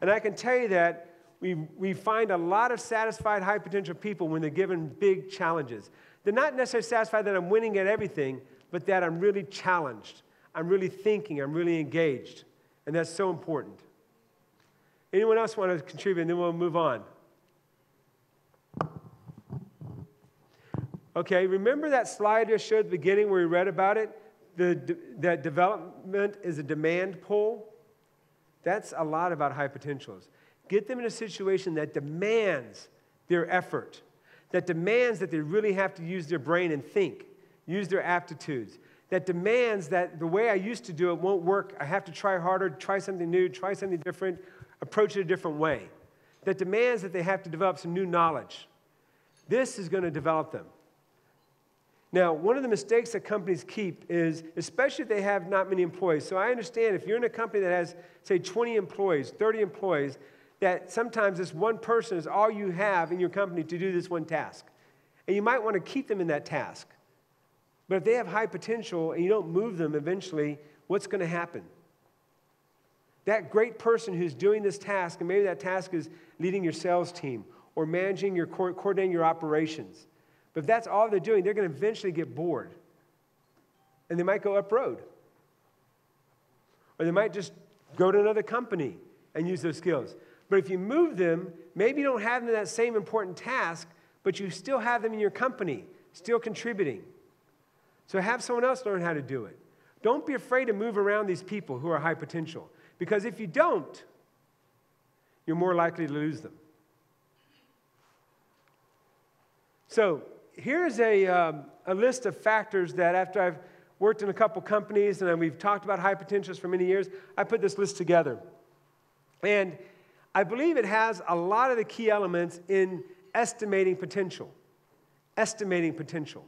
And I can tell you that we, we find a lot of satisfied high potential people when they're given big challenges. They're not necessarily satisfied that I'm winning at everything, but that I'm really challenged. I'm really thinking, I'm really engaged, and that's so important. Anyone else want to contribute, and then we'll move on. Okay, remember that slide I showed at the beginning where we read about it? The de that development is a demand pull? That's a lot about high potentials. Get them in a situation that demands their effort, that demands that they really have to use their brain and think, use their aptitudes, that demands that the way I used to do it won't work. I have to try harder, try something new, try something different, approach it a different way, that demands that they have to develop some new knowledge. This is going to develop them. Now, one of the mistakes that companies keep is, especially if they have not many employees. So I understand if you're in a company that has, say, twenty employees, thirty employees, that sometimes this one person is all you have in your company to do this one task. And you might want to keep them in that task. But if they have high potential and you don't move them eventually, what's going to happen? That great person who's doing this task, and maybe that task is leading your sales team or managing your, coordinating your operations. But if that's all they're doing, they're going to eventually get bored. And they might go up road. Or they might just go to another company and use those skills. But if you move them, maybe you don't have them in that same important task, but you still have them in your company, still contributing. So have someone else learn how to do it. Don't be afraid to move around these people who are high potential. Because if you don't, you're more likely to lose them. So here's a, um, a list of factors that after I've worked in a couple companies and we've talked about high potentials for many years, I put this list together. And I believe it has a lot of the key elements in estimating potential. Estimating potential.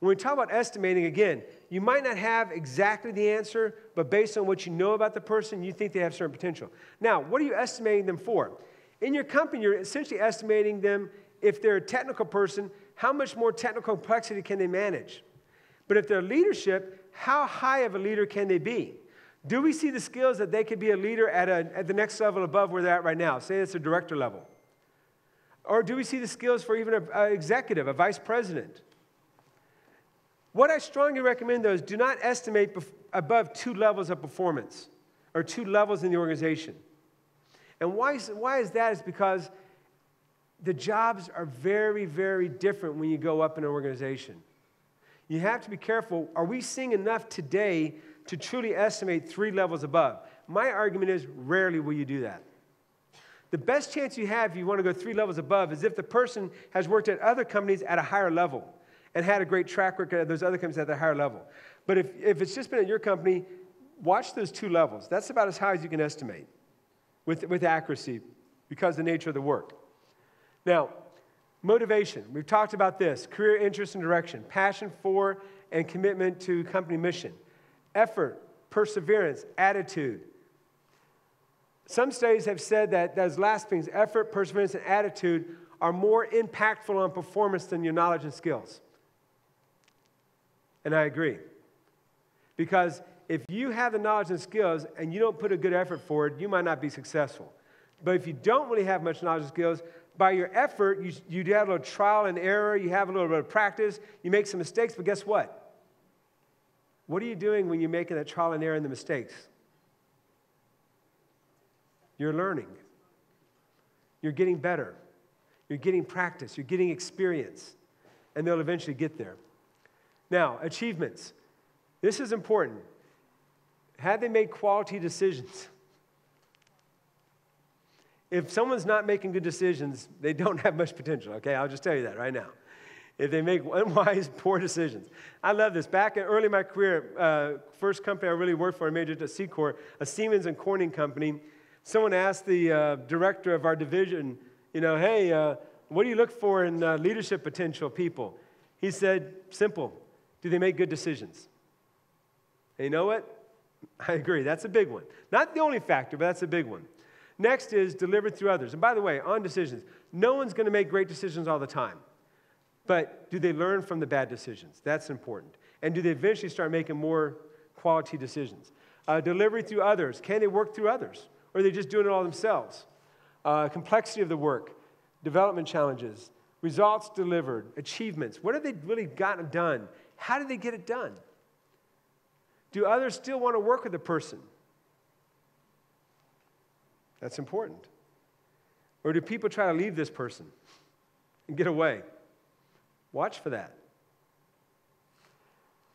When we talk about estimating, again, you might not have exactly the answer, but based on what you know about the person, you think they have certain potential. Now, what are you estimating them for? In your company, you're essentially estimating them. If they're a technical person, how much more technical complexity can they manage? But if they're leadership, how high of a leader can they be? Do we see the skills that they could be a leader at, a, at the next level above where they're at right now? Say it's a director level. Or do we see the skills for even an executive, a vice president? What I strongly recommend, though, is do not estimate above two levels of performance or two levels in the organization. And why is, why is that? It's because the jobs are very, very different when you go up in an organization. You have to be careful. Are we seeing enough today to truly estimate three levels above? My argument is rarely will you do that. The best chance you have if you want to go three levels above is if the person has worked at other companies at a higher level and had a great track record at those other companies at the higher level. But if, if it's just been at your company, watch those two levels. That's about as high as you can estimate with, with accuracy because of the nature of the work. Now, motivation. We've talked about this. Career interest and direction. Passion for and commitment to company mission. Effort, perseverance, attitude. Some studies have said that those last things, effort, perseverance, and attitude, are more impactful on performance than your knowledge and skills. And I agree. Because if you have the knowledge and skills and you don't put a good effort forward, you might not be successful. But if you don't really have much knowledge and skills, by your effort, you, you have a little trial and error, you have a little bit of practice, you make some mistakes, but guess what? What are you doing when you're making that trial and error and the mistakes? You're learning. You're getting better. You're getting practice. You're getting experience. And they'll eventually get there. Now, achievements. This is important. Have they made quality decisions? If someone's not making good decisions, they don't have much potential, okay? I'll just tell you that right now. If they make unwise, poor decisions. I love this. Back in early in my career, uh, first company I really worked for, I majored at C Corp, a Siemens and Corning company. Someone asked the uh, director of our division, you know, hey, uh, what do you look for in uh, leadership potential people? He said, simple, do they make good decisions? And you know what? I agree, that's a big one. Not the only factor, but that's a big one. Next is delivered through others. And by the way, on decisions, no one's going to make great decisions all the time. But do they learn from the bad decisions? That's important. And do they eventually start making more quality decisions? Uh, delivery through others. Can they work through others? Or are they just doing it all themselves? Uh, complexity of the work. Development challenges. Results delivered. Achievements. What have they really gotten done? How did they get it done? Do others still want to work with the person? That's important. Or do people try to leave this person and get away? Watch for that.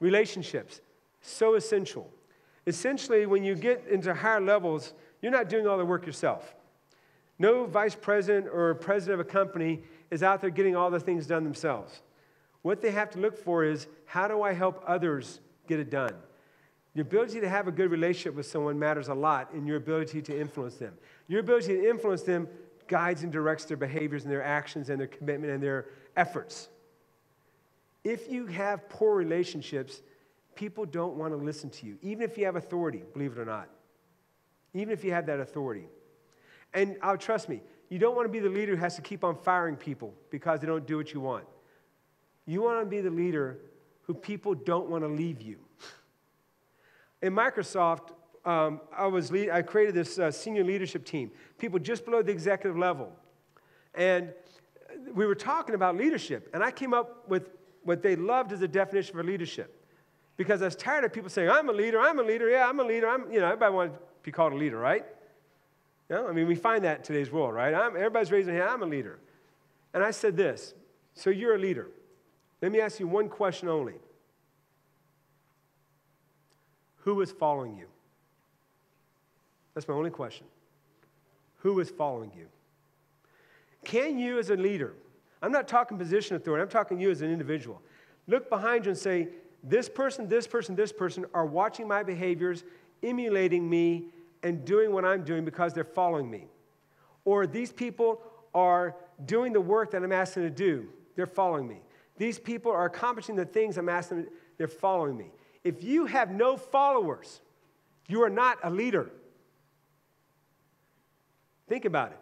Relationships, so essential. Essentially, when you get into higher levels, you're not doing all the work yourself. No vice president or president of a company is out there getting all the things done themselves. What they have to look for is, how do I help others get it done? Your ability to have a good relationship with someone matters a lot in your ability to influence them. Your ability to influence them guides and directs their behaviors and their actions and their commitment and their efforts. If you have poor relationships, people don't want to listen to you, even if you have authority, believe it or not. Even if you have that authority. And oh, trust me, you don't want to be the leader who has to keep on firing people because they don't do what you want. You want to be the leader who people don't want to leave you. In Microsoft, um, I, was lead I created this uh, senior leadership team, people just below the executive level. And we were talking about leadership, and I came up with what they loved as a definition for leadership. Because I was tired of people saying, I'm a leader, I'm a leader, yeah, I'm a leader. I'm, you know, everybody wanted to be called a leader, right? You know, I mean, we find that in today's world, right? I'm, everybody's raising their hand, I'm a leader. And I said this, so you're a leader. Let me ask you one question only. Who is following you? That's my only question. Who is following you? Can you as a leader, I'm not talking position authority, I'm talking you as an individual, look behind you and say, this person, this person, this person are watching my behaviors, emulating me, and doing what I'm doing because they're following me. Or these people are doing the work that I'm asking them to do, they're following me. These people are accomplishing the things I'm asking them, they're following me. If you have no followers, you are not a leader. Think about it.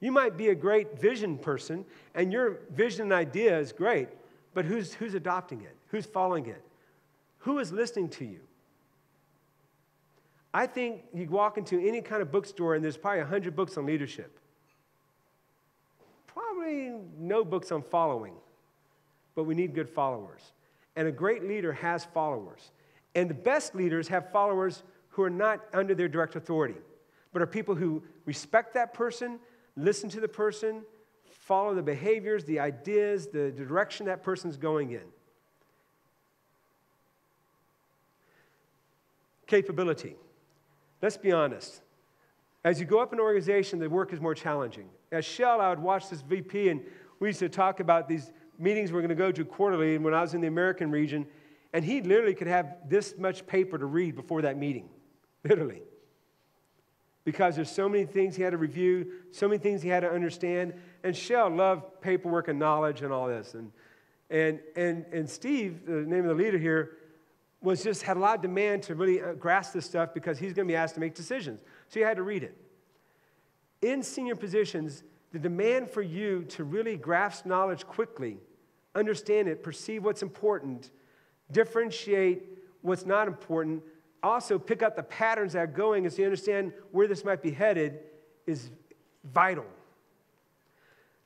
You might be a great vision person, and your vision and idea is great, but who's, who's adopting it? Who's following it? Who is listening to you? I think you walk into any kind of bookstore, and there's probably a hundred books on leadership. Probably no books on following, but we need good followers. And a great leader has followers. And the best leaders have followers who are not under their direct authority, but are people who respect that person, listen to the person, follow the behaviors, the ideas, the direction that person's going in. Capability. Let's be honest. As you go up in an organization, the work is more challenging. At Shell, I would watch this V P, and we used to talk about these meetings we're going to go to quarterly, and when I was in the American region, and he literally could have this much paper to read before that meeting, literally. Because there's so many things he had to review, so many things he had to understand, and Shell loved paperwork and knowledge and all this. And, and, and, and Steve, the name of the leader here, was just had a lot of demand to really grasp this stuff because he's going to be asked to make decisions. So you had to read it. In senior positions, the demand for you to really grasp knowledge quickly, understand it, perceive what's important, differentiate what's not important, also pick up the patterns that are going as you understand where this might be headed is vital.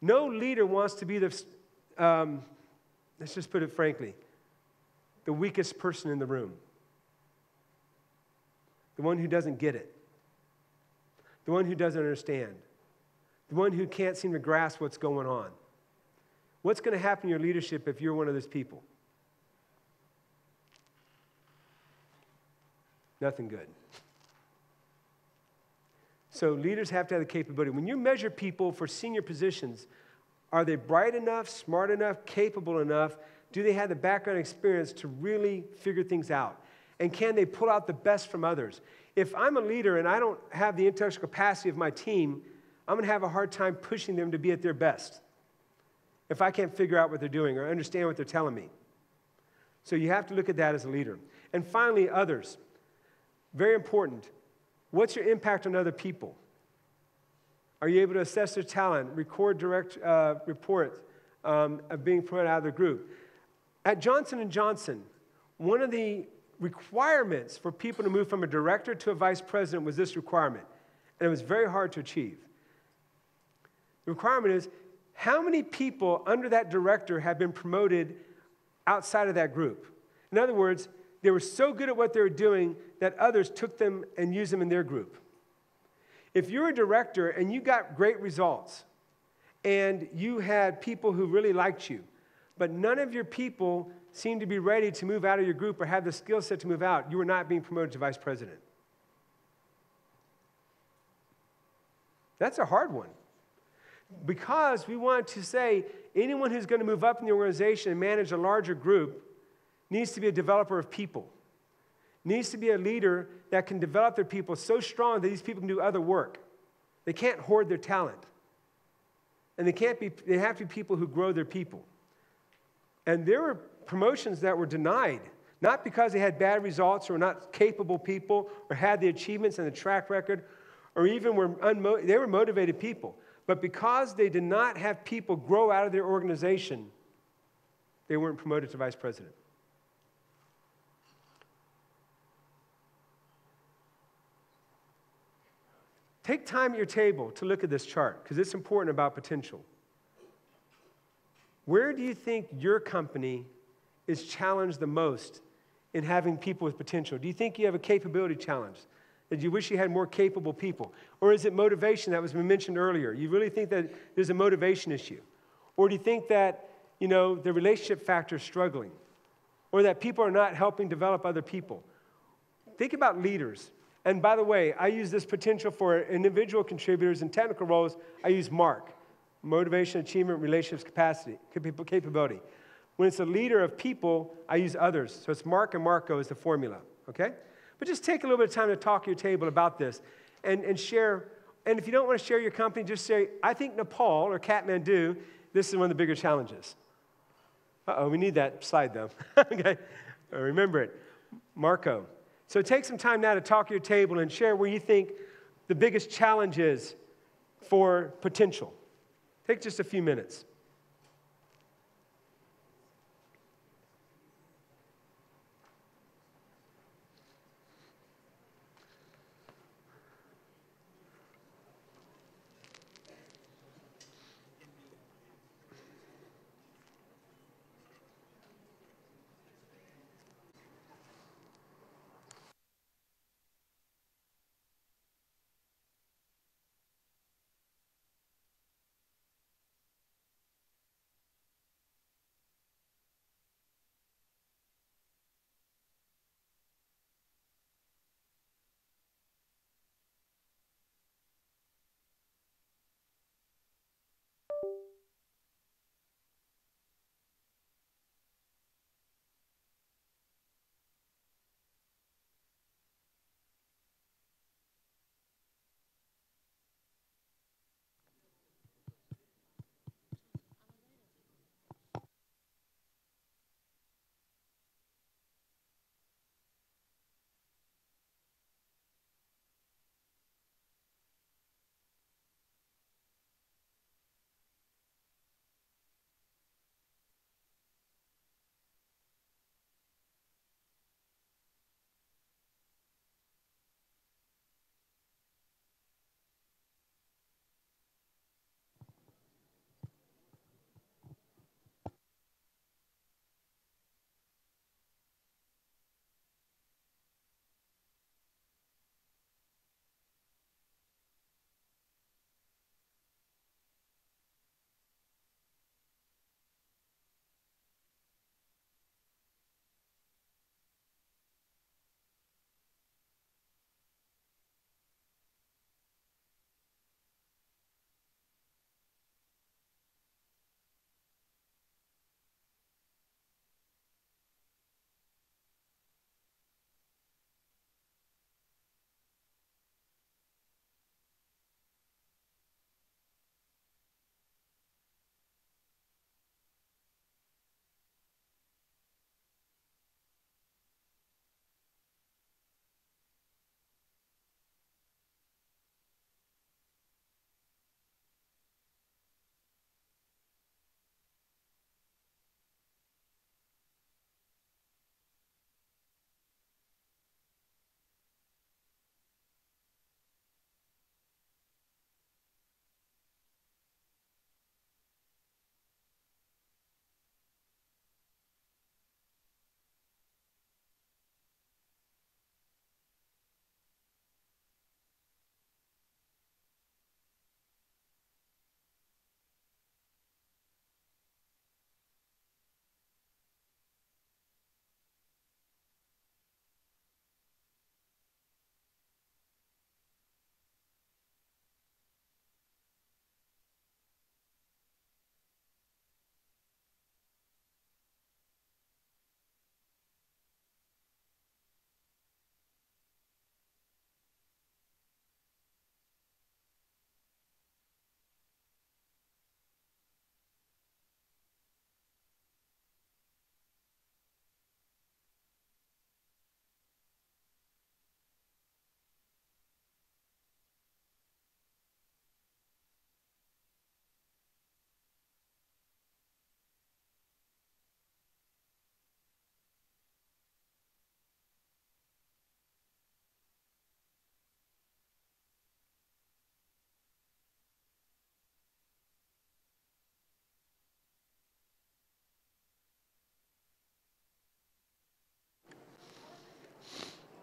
No leader wants to be the, um, let's just put it frankly, the weakest person in the room, the one who doesn't get it, the one who doesn't understand, the one who can't seem to grasp what's going on. What's going to happen in your leadership if you're one of those people? Nothing good. So leaders have to have the capability. When you measure people for senior positions, are they bright enough, smart enough, capable enough? Do they have the background experience to really figure things out? And can they pull out the best from others? If I'm a leader and I don't have the intellectual capacity of my team, I'm going to have a hard time pushing them to be at their best if I can't figure out what they're doing or understand what they're telling me. So you have to look at that as a leader. And finally, others. Very important. What's your impact on other people? Are you able to assess their talent, record direct uh, reports um, of being promoted out of the group? At Johnson and Johnson, one of the requirements for people to move from a director to a vice president was this requirement, and it was very hard to achieve. The requirement is, how many people under that director have been promoted outside of that group? In other words, they were so good at what they were doing that others took them and used them in their group. If you're a director and you got great results, and you had people who really liked you, but none of your people seem to be ready to move out of your group or have the skill set to move out, you are not being promoted to vice president. That's a hard one. Because we want to say anyone who's going to move up in the organization and manage a larger group needs to be a developer of people, needs to be a leader that can develop their people so strong that these people can do other work. They can't hoard their talent. And they, can't be, they have to be people who grow their people. And there were promotions that were denied, not because they had bad results or were not capable people or had the achievements and the track record or even were unmo- they were motivated people. But because they did not have people grow out of their organization, they weren't promoted to vice president. Take time at your table to look at this chart, because it's important about potential. Where do you think your company is challenged the most in having people with potential? Do you think you have a capability challenge, that you wish you had more capable people? Or is it motivation that was mentioned earlier? You really think that there's a motivation issue? Or do you think that, you know, the relationship factor is struggling? Or that people are not helping develop other people? Think about leaders. And by the way, I use this potential for individual contributors in technical roles. I use MARC, motivation, achievement, relationships, capacity, capability. When it's a leader of people, I use others. So it's MARC and MARCO is the formula, okay? But just take a little bit of time to talk at your table about this and, and share. And if you don't want to share your company, just say, I think Nepal or Kathmandu, this is one of the bigger challenges. Uh-oh, we need that slide, though. Okay, remember it. MARCO. So take some time now to talk at your table and share where you think the biggest challenge is for potential. Take just a few minutes.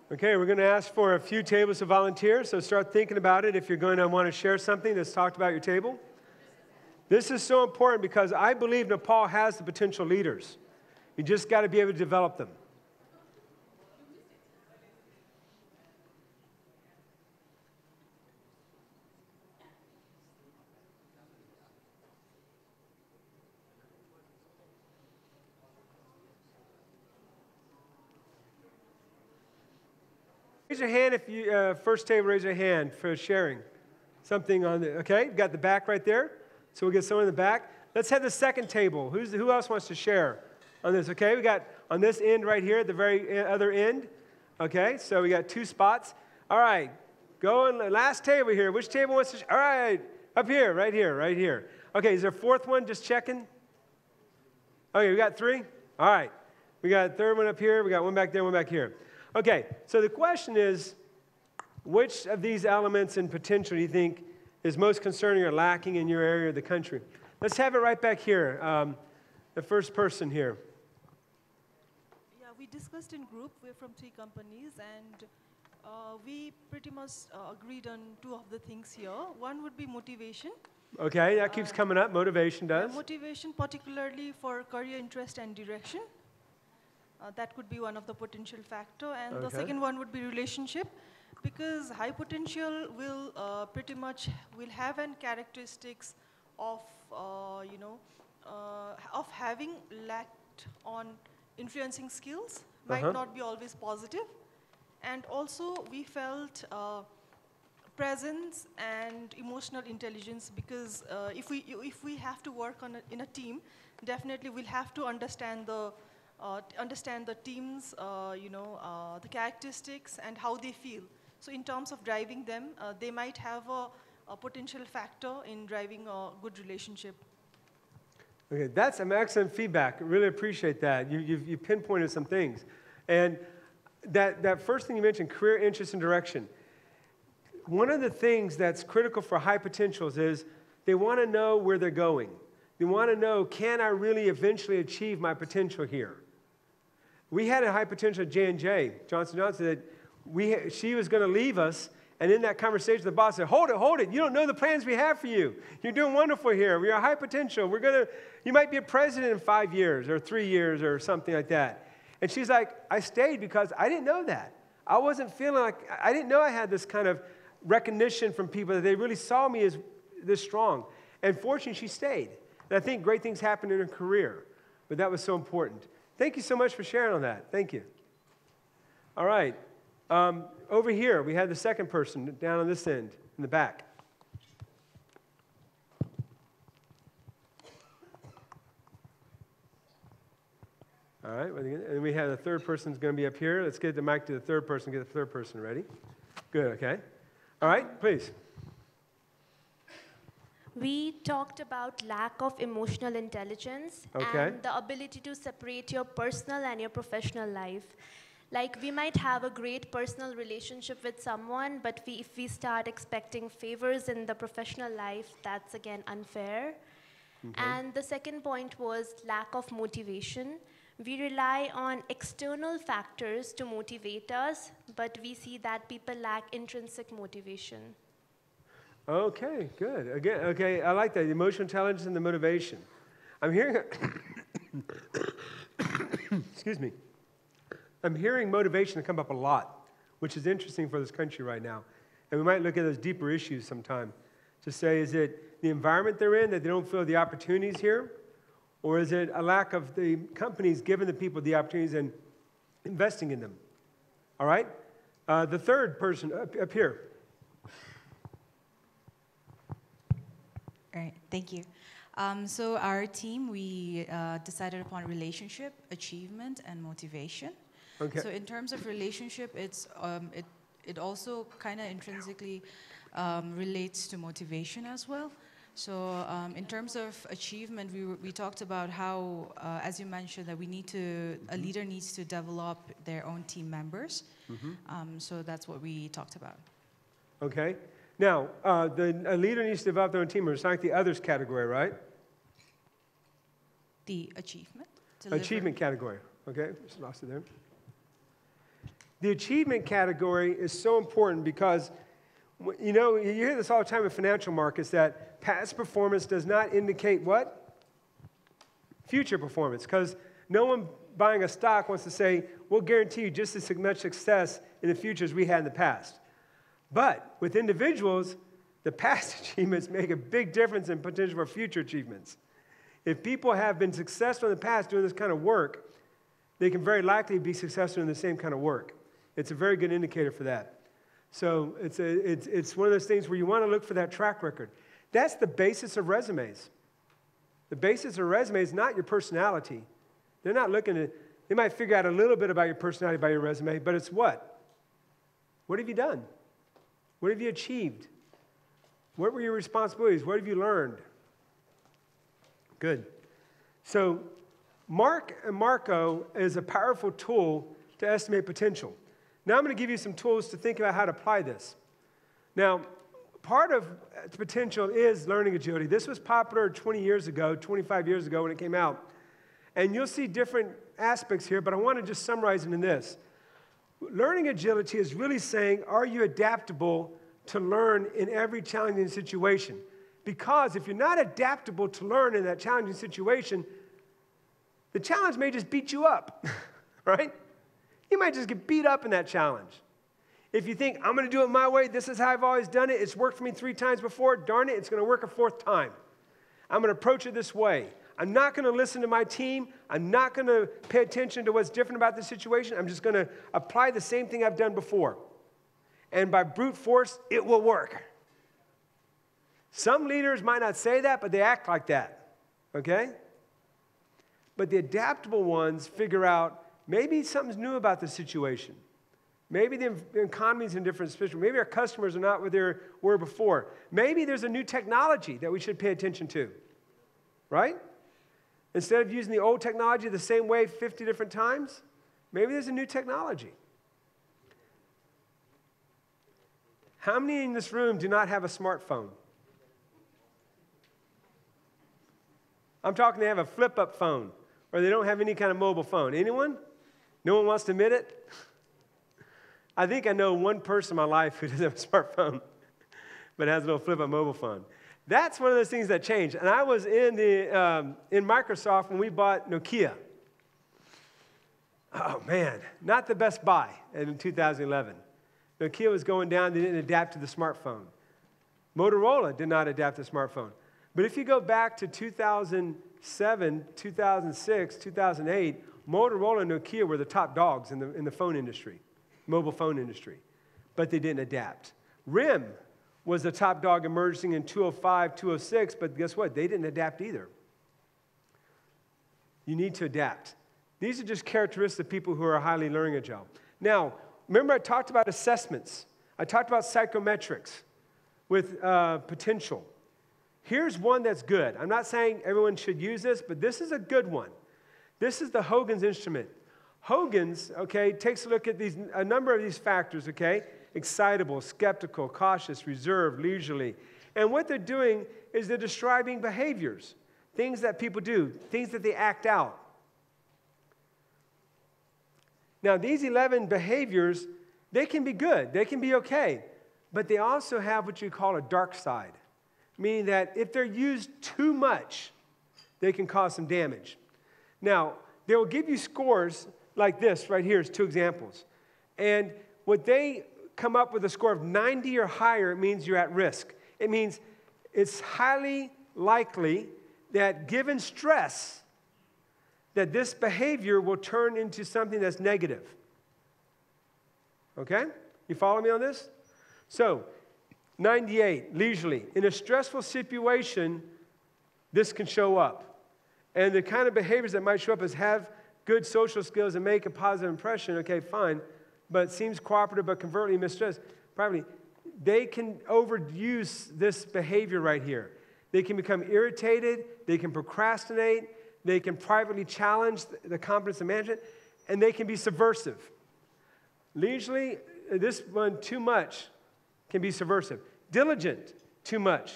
Okay, we're going to ask for a few tables of volunteers, so start thinking about it if you're going to want to share something that's talked about your table. This is so important because I believe Nepal has the potential leaders. You just got to be able to develop them. Raise your hand if you, uh, first table, raise your hand for sharing something on the, okay, you've got the back right there. So we'll get someone in the back. Let's have the second table. Who's, who else wants to share on this? Okay, we got on this end right here, at the very other end. Okay, so we got two spots. All right, go on, last table here. Which table wants to, all right, up here, right here, right here. Okay, is there a fourth one, just checking? Okay, we got three? All right, we got a third one up here, we got one back there, one back here. Okay, so the question is, which of these elements and potential do you think is most concerning or lacking in your area of the country? Let's have it right back here, um, the first person here. Yeah, we discussed in group, we're from three companies, and uh, we pretty much uh, agreed on two of the things here. One would be motivation. Okay, that keeps uh, coming up, motivation does. Yeah, motivation particularly for career interest and direction. Uh, that could be one of the potential factor. And okay. The second one would be relationship, because high potential will uh, pretty much will have an characteristics of, uh, you know, uh, of having lacked on influencing skills, might uh-huh. not be always positive. And also we felt uh, presence and emotional intelligence, because uh, if, we, if we have to work on a, in a team, definitely we'll have to understand the Uh, to understand the teams, uh, you know, uh, the characteristics and how they feel. So in terms of driving them, uh, they might have a, a potential factor in driving a good relationship. Okay, that's some excellent feedback. I really appreciate that. You, you've, you pinpointed some things. And that, that first thing you mentioned, career interest and direction. One of the things that's critical for high potentials is they want to know where they're going. They want to know, can I really eventually achieve my potential here? We had a high potential at J and J, Johnson and Johnson, that we, she was going to leave us, and in that conversation, the boss said, hold it, hold it, you don't know the plans we have for you. You're doing wonderful here. We're a high potential. We're going to, you might be a president in five years or three years or something like that. And she's like, I stayed because I didn't know that. I wasn't feeling like, I didn't know I had this kind of recognition from people that they really saw me as this strong. And fortunately, she stayed. And I think great things happened in her career, but that was so important. Thank you so much for sharing on that. Thank you. All right. Um, over here, we had the second person down on this end, in the back. All right. And we have the third person who's going to be up here. Let's get the mic to the third person, get the third person ready. Good, okay. All right, please. We talked about lack of emotional intelligence okay. and the ability to separate your personal and your professional life. Like, we might have a great personal relationship with someone, but we, if we start expecting favors in the professional life, that's again unfair. Okay. And the second point was lack of motivation. We rely on external factors to motivate us, but we see that people lack intrinsic motivation. Okay, good. Again, okay, I like that, the emotional intelligence and the motivation. I'm hearing, excuse me, I'm hearing motivation come up a lot, which is interesting for this country right now. And we might look at those deeper issues sometime to say, is it the environment they're in that they don't feel the opportunities here? Or is it a lack of the companies giving the people the opportunities and investing in them? All right? Uh, the third person up, up here. Right. Thank you. Um, so our team, we uh, decided upon relationship, achievement, and motivation. Okay. So in terms of relationship, it's um, it it also kind of intrinsically um, relates to motivation as well. So um, in terms of achievement, we we talked about how, uh, as you mentioned, that we need to mm-hmm. a leader needs to develop their own team members. Mm-hmm. um, so that's what we talked about. Okay. Now, uh, the a leader needs to develop their own team. It's like the others category, right? The achievement. Deliver. Achievement category. Okay, just lost it there. The achievement category is so important because, you know, you hear this all the time in financial markets that past performance does not indicate what? Future performance, because no one buying a stock wants to say, we'll guarantee you just as much success in the future as we had in the past. But with individuals, the past achievements make a big difference in potential for future achievements. If people have been successful in the past doing this kind of work, they can very likely be successful in the same kind of work. It's a very good indicator for that. So it's, a, it's, it's one of those things where you want to look for that track record. That's the basis of resumes. The basis of resumes is not your personality. They're not looking at, they might figure out a little bit about your personality by your resume, but it's what? What have you done? What have you achieved? What were your responsibilities? What have you learned? Good. So Mark and Marco is a powerful tool to estimate potential. Now I'm going to give you some tools to think about how to apply this. Now, part of potential is learning agility. This was popular twenty years ago, twenty-five years ago when it came out. And you'll see different aspects here, but I want to just summarize it in this. Learning agility is really saying, are you adaptable to learn in every challenging situation? Because if you're not adaptable to learn in that challenging situation, the challenge may just beat you up, right? You might just get beat up in that challenge. If you think, I'm going to do it my way, this is how I've always done it, it's worked for me three times before, darn it, it's going to work a fourth time. I'm going to approach it this way. I'm not going to listen to my team. I'm not going to pay attention to what's different about the situation. I'm just going to apply the same thing I've done before. And by brute force, it will work. Some leaders might not say that, but they act like that, okay? But the adaptable ones figure out, maybe something's new about the situation. Maybe the economy's in a different situation. Maybe our customers are not where they were before. Maybe there's a new technology that we should pay attention to, right? Instead of using the old technology the same way fifty different times, maybe there's a new technology. How many in this room do not have a smartphone? I'm talking they have a flip-up phone, or they don't have any kind of mobile phone. Anyone? No one wants to admit it? I think I know one person in my life who doesn't have a smartphone, but has a little flip-up mobile phone. That's one of those things that changed. And I was in, the, um, in Microsoft when we bought Nokia. Oh, man, not the best buy in two thousand eleven. Nokia was going down. They didn't adapt to the smartphone. Motorola did not adapt to the smartphone. But if you go back to two thousand seven, two thousand six, two thousand eight, Motorola and Nokia were the top dogs in the, in the phone industry, mobile phone industry, but they didn't adapt. R I M was the top dog emerging in two oh five, two oh six, but guess what? They didn't adapt either. You need to adapt. These are just characteristics of people who are highly learning agile. Now, remember I talked about assessments. I talked about psychometrics with uh, potential. Here's one that's good. I'm not saying everyone should use this, but this is a good one. This is the Hogan's instrument. Hogan's, okay, takes a look at these, a number of these factors, okay? Excitable, skeptical, cautious, reserved, leisurely. And what they're doing is they're describing behaviors, things that people do, things that they act out. Now, these eleven behaviors, they can be good, they can be okay, but they also have what you call a dark side, meaning that if they're used too much, they can cause some damage. Now, they will give you scores like this right here is two examples. And when they come up with a score of ninety or higher, it means you're at risk. It means it's highly likely that given stress, that this behavior will turn into something that's negative. Okay? You follow me on this? So, ninety-eight, leisurely. In a stressful situation, this can show up. And the kind of behaviors that might show up is have good social skills and make a positive impression. Okay, fine. But seems cooperative but covertly mistrust. Privately, they can overuse this behavior right here. They can become irritated. They can procrastinate. They can privately challenge the competence of management. And they can be subversive. Leisurely, this one, too much, can be subversive. Diligent, too much,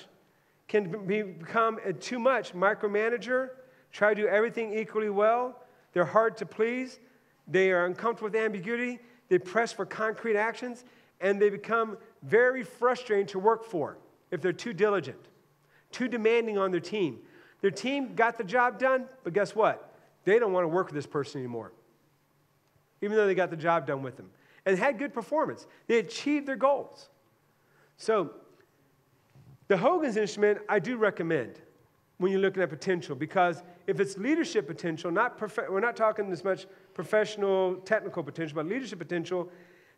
can be, become a too much micromanager, try to do everything equally well. They're hard to please. They are uncomfortable with ambiguity. they press for concrete actions, and they become very frustrating to work for if they're too diligent, too demanding on their team. Their team got the job done, but guess what? They don't want to work with this person anymore, even though they got the job done with them and had good performance. They achieved their goals. So the Hogan's instrument I do recommend when you're looking at potential, because if it's leadership potential, not we're not talking this much professional technical potential, but leadership potential,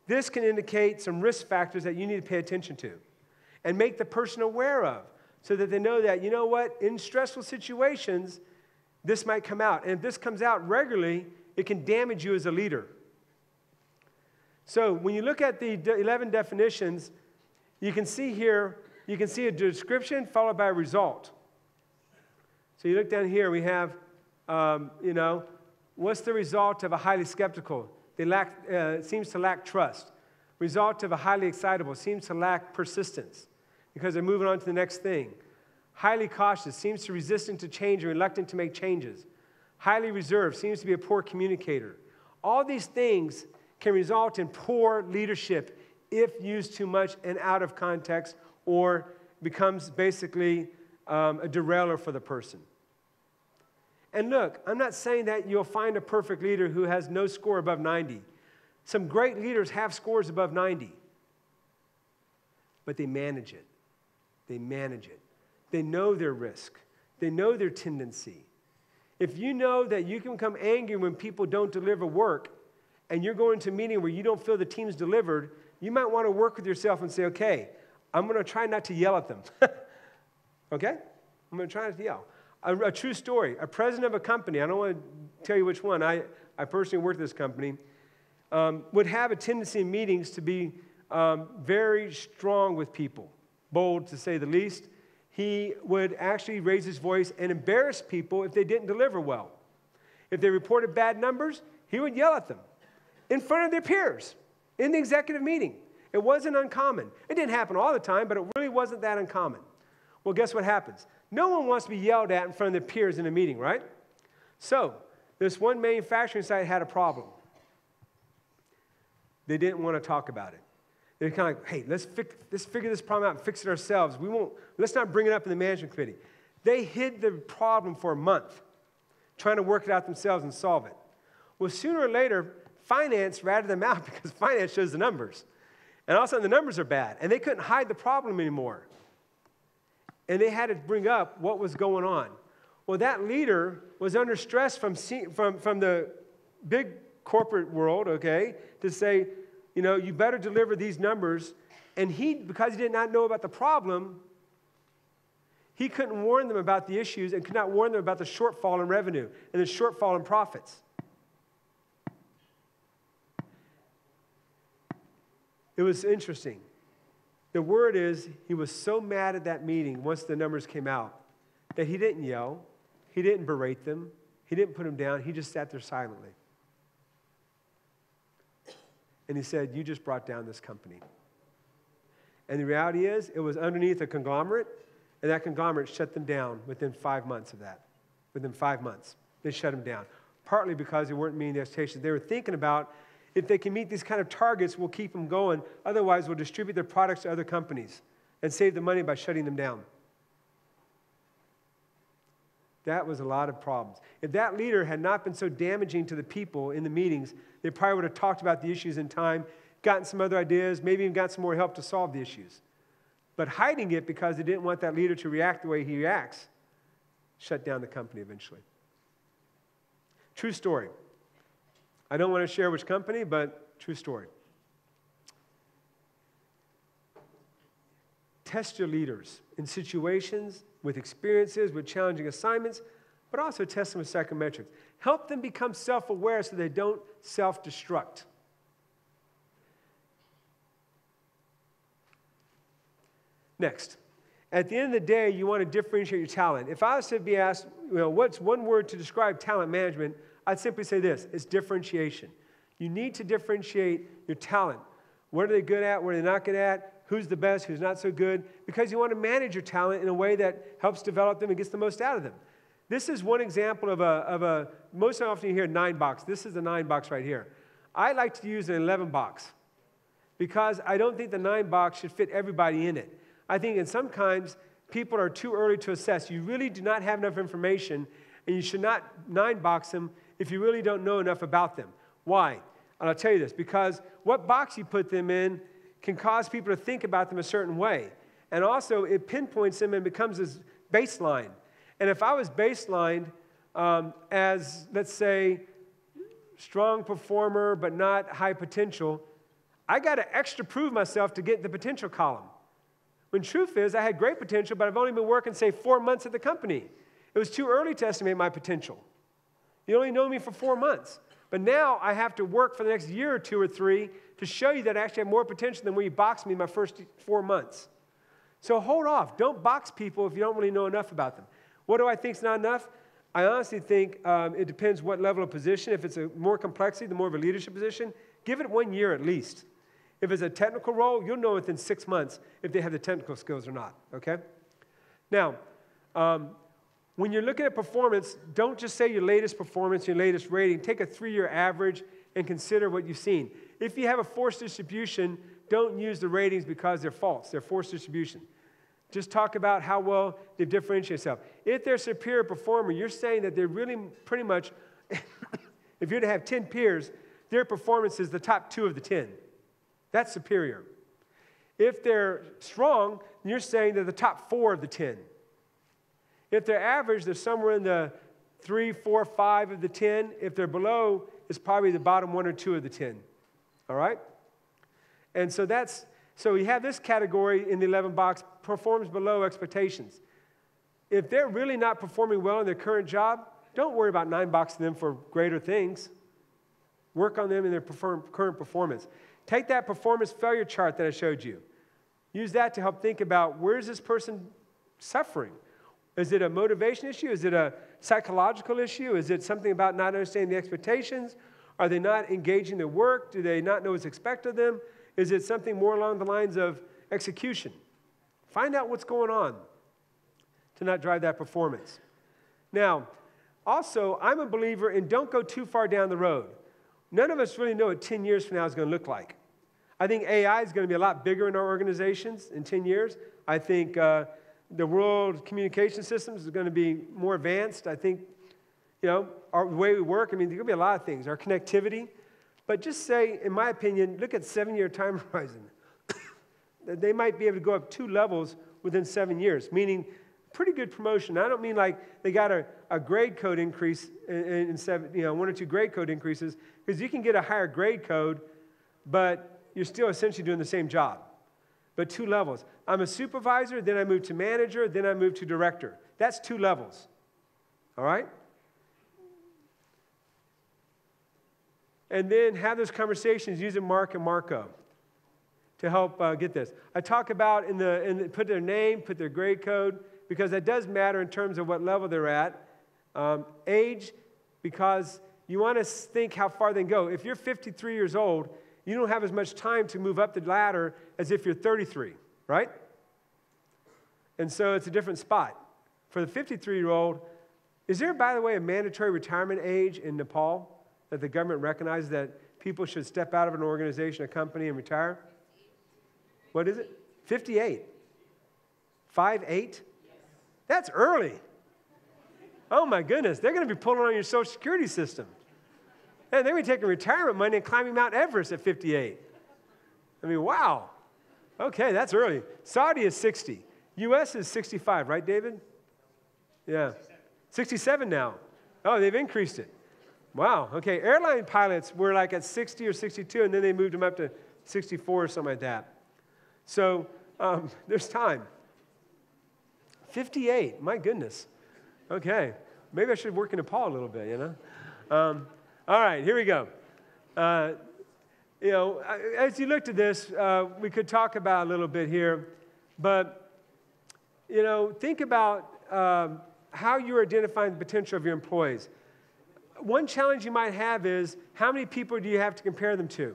this can indicate some risk factors that you need to pay attention to and make the person aware of, so that they know that, you know what, in stressful situations, this might come out. And if this comes out regularly, it can damage you as a leader. So when you look at the eleven definitions, you can see here, you can see a description followed by a result. So you look down here, we have, um, you know, what's the result of a highly skeptical? They lack, uh, seems to lack trust. Result of a highly excitable, seems to lack persistence, because they're moving on to the next thing. Highly cautious, seems to resistant to change and reluctant to make changes. Highly reserved, seems to be a poor communicator. All these things can result in poor leadership if used too much and out of context, or becomes basically um, a derailer for the person. And look, I'm not saying that you'll find a perfect leader who has no score above ninety. Some great leaders have scores above ninety, but they manage it. They manage it. They know their risk. They know their tendency. If you know that you can become angry when people don't deliver work, and you're going to a meeting where you don't feel the team's delivered, you might want to work with yourself and say, okay, I'm going to try not to yell at them. Okay? I'm going to try not to yell. A, a true story. A president of a company, I don't want to tell you which one, I, I personally worked at this company, um, would have a tendency in meetings to be um, very strong with people, bold to say the least. He would actually raise his voice and embarrass people if they didn't deliver well. If they reported bad numbers, he would yell at them in front of their peers in the executive meeting. It wasn't uncommon. It didn't happen all the time, but it really wasn't that uncommon. Well, guess what happens? No one wants to be yelled at in front of their peers in a meeting, right? So this one manufacturing site had a problem. They didn't want to talk about it. They're kind of like, hey, let's, fix, let's figure this problem out and fix it ourselves. We won't, let's not bring it up in the management committee. They hid the problem for a month, trying to work it out themselves and solve it. Well, sooner or later, finance ratted them out because finance shows the numbers. And all of a sudden, the numbers are bad, and they couldn't hide the problem anymore. And they had to bring up what was going on. Well, that leader was under stress from, from, from the big corporate world, okay, to say, you know, you better deliver these numbers. And he, because he did not know about the problem, he couldn't warn them about the issues and could not warn them about the shortfall in revenue and the shortfall in profits. It was interesting. The word is he was so mad at that meeting once the numbers came out that he didn't yell, he didn't berate them, he didn't put them down, he just sat there silently. And he said, you just brought down this company. And the reality is, it was underneath a conglomerate, and that conglomerate shut them down within five months of that. Within five months, they shut them down. Partly because they weren't meeting the expectations. They were thinking about, if they can meet these kind of targets, we'll keep them going. Otherwise, we'll distribute their products to other companies and save the money by shutting them down. That was a lot of problems. If that leader had not been so damaging to the people in the meetings, they probably would have talked about the issues in time, gotten some other ideas, maybe even got some more help to solve the issues. But hiding it because they didn't want that leader to react the way he reacts shut down the company eventually. True story. I don't want to share which company, but true story. Test your leaders in situations, with experiences, with challenging assignments, but also test them with psychometrics. Help them become self-aware so they don't self-destruct. Next, at the end of the day, you want to differentiate your talent. If I was to be asked, you know, what's one word to describe talent management, I'd simply say this, it's differentiation. You need to differentiate your talent. What are they good at? What are they not good at? Who's the best, who's not so good, because you want to manage your talent in a way that helps develop them and gets the most out of them. This is one example of a, of a most often you hear nine box. This is the nine box right here. I like to use an eleven box because I don't think the nine box should fit everybody in it. I think in some kinds, people are too early to assess. You really do not have enough information, and you should not nine box them if you really don't know enough about them. Why? And I'll tell you this, because what box you put them in can cause people to think about them a certain way. And also, it pinpoints them and becomes this baseline. And if I was baselined um, as, let's say, strong performer but not high potential, I got to extra prove myself to get the potential column. When truth is, I had great potential, but I've only been working, say, four months at the company. It was too early to estimate my potential. You only know me for four months. But now I have to work for the next year or two or three to show you that I actually have more potential than where you boxed me in my first four months. So hold off. Don't box people if you don't really know enough about them. What do I think is not enough? I honestly think um, it depends what level of position. If it's a more complexity, the more of a leadership position, give it one year at least. If it's a technical role, you'll know within six months if they have the technical skills or not, okay? Now, um, when you're looking at performance, don't just say your latest performance, your latest rating. Take a three-year average and consider what you've seen. If you have a forced distribution, don't use the ratings because they're false. They're forced distribution. Just talk about how well they've differentiated themselves. If they're a superior performer, you're saying that they're really pretty much, if you're to have ten peers, their performance is the top two of the ten. That's superior. If they're strong, you're saying they're the top four of the ten. If they're average, they're somewhere in the three, four, five of the ten. If they're below, it's probably the bottom one or two of the ten. All right? And so that's, so we have this category in the eleven box, performs below expectations. If they're really not performing well in their current job, don't worry about nine boxing them for greater things. Work on them in their perform, current performance. Take that performance failure chart that I showed you. Use that to help think about where is this person suffering? Is it a motivation issue? Is it a psychological issue? Is it something about not understanding the expectations? Are they not engaging their work? Do they not know what's expected of them? Is it something more along the lines of execution? Find out what's going on to not drive that performance. Now, also, I'm a believer in don't go too far down the road. None of us really know what ten years from now is going to look like. I think A I is going to be a lot bigger in our organizations in ten years. I think uh, the world communication systems is going to be more advanced. I think, you know, our way we work, I mean, there's going to be a lot of things, our connectivity. But just say, in my opinion, look at seven-year time horizon. They might be able to go up two levels within seven years, meaning pretty good promotion. I don't mean like they got a, a grade code increase in, in seven, you know, one or two grade code increases, because you can get a higher grade code, but you're still essentially doing the same job. But two levels. I'm a supervisor, then I move to manager, then I move to director. That's two levels, all right? And then have those conversations using Mark and Marco to help uh, get this. I talk about in the, in the, put their name, put their grade code, because that does matter in terms of what level they're at. Um, age, because you want to think how far they can go. If you're fifty-three years old, you don't have as much time to move up the ladder as if you're thirty-three, right? And so it's a different spot. For the fifty-three-year-old, is there, by the way, a mandatory retirement age in Nepal that the government recognizes that people should step out of an organization, a company, and retire? What is it? fifty-eight. five eight? That's early. Oh, my goodness. They're going to be pulling on your Social Security system. And they're going to be taking retirement money and climbing Mount Everest at fifty-eight. I mean, wow. Okay, that's early. Saudi is sixty. U S is sixty-five, right, David? Yeah. sixty-seven now. Oh, they've increased it. Wow. Okay, airline pilots were like at sixty or sixty-two, and then they moved them up to sixty-four or something like that. So um, there's time. fifty-eight, my goodness. Okay, maybe I should work in Nepal a little bit, you know? Um, all right, here we go. Uh, you know, as you looked at this, uh, we could talk about a little bit here, but, you know, think about um, how you're identifying the potential of your employees. One challenge you might have is how many people do you have to compare them to?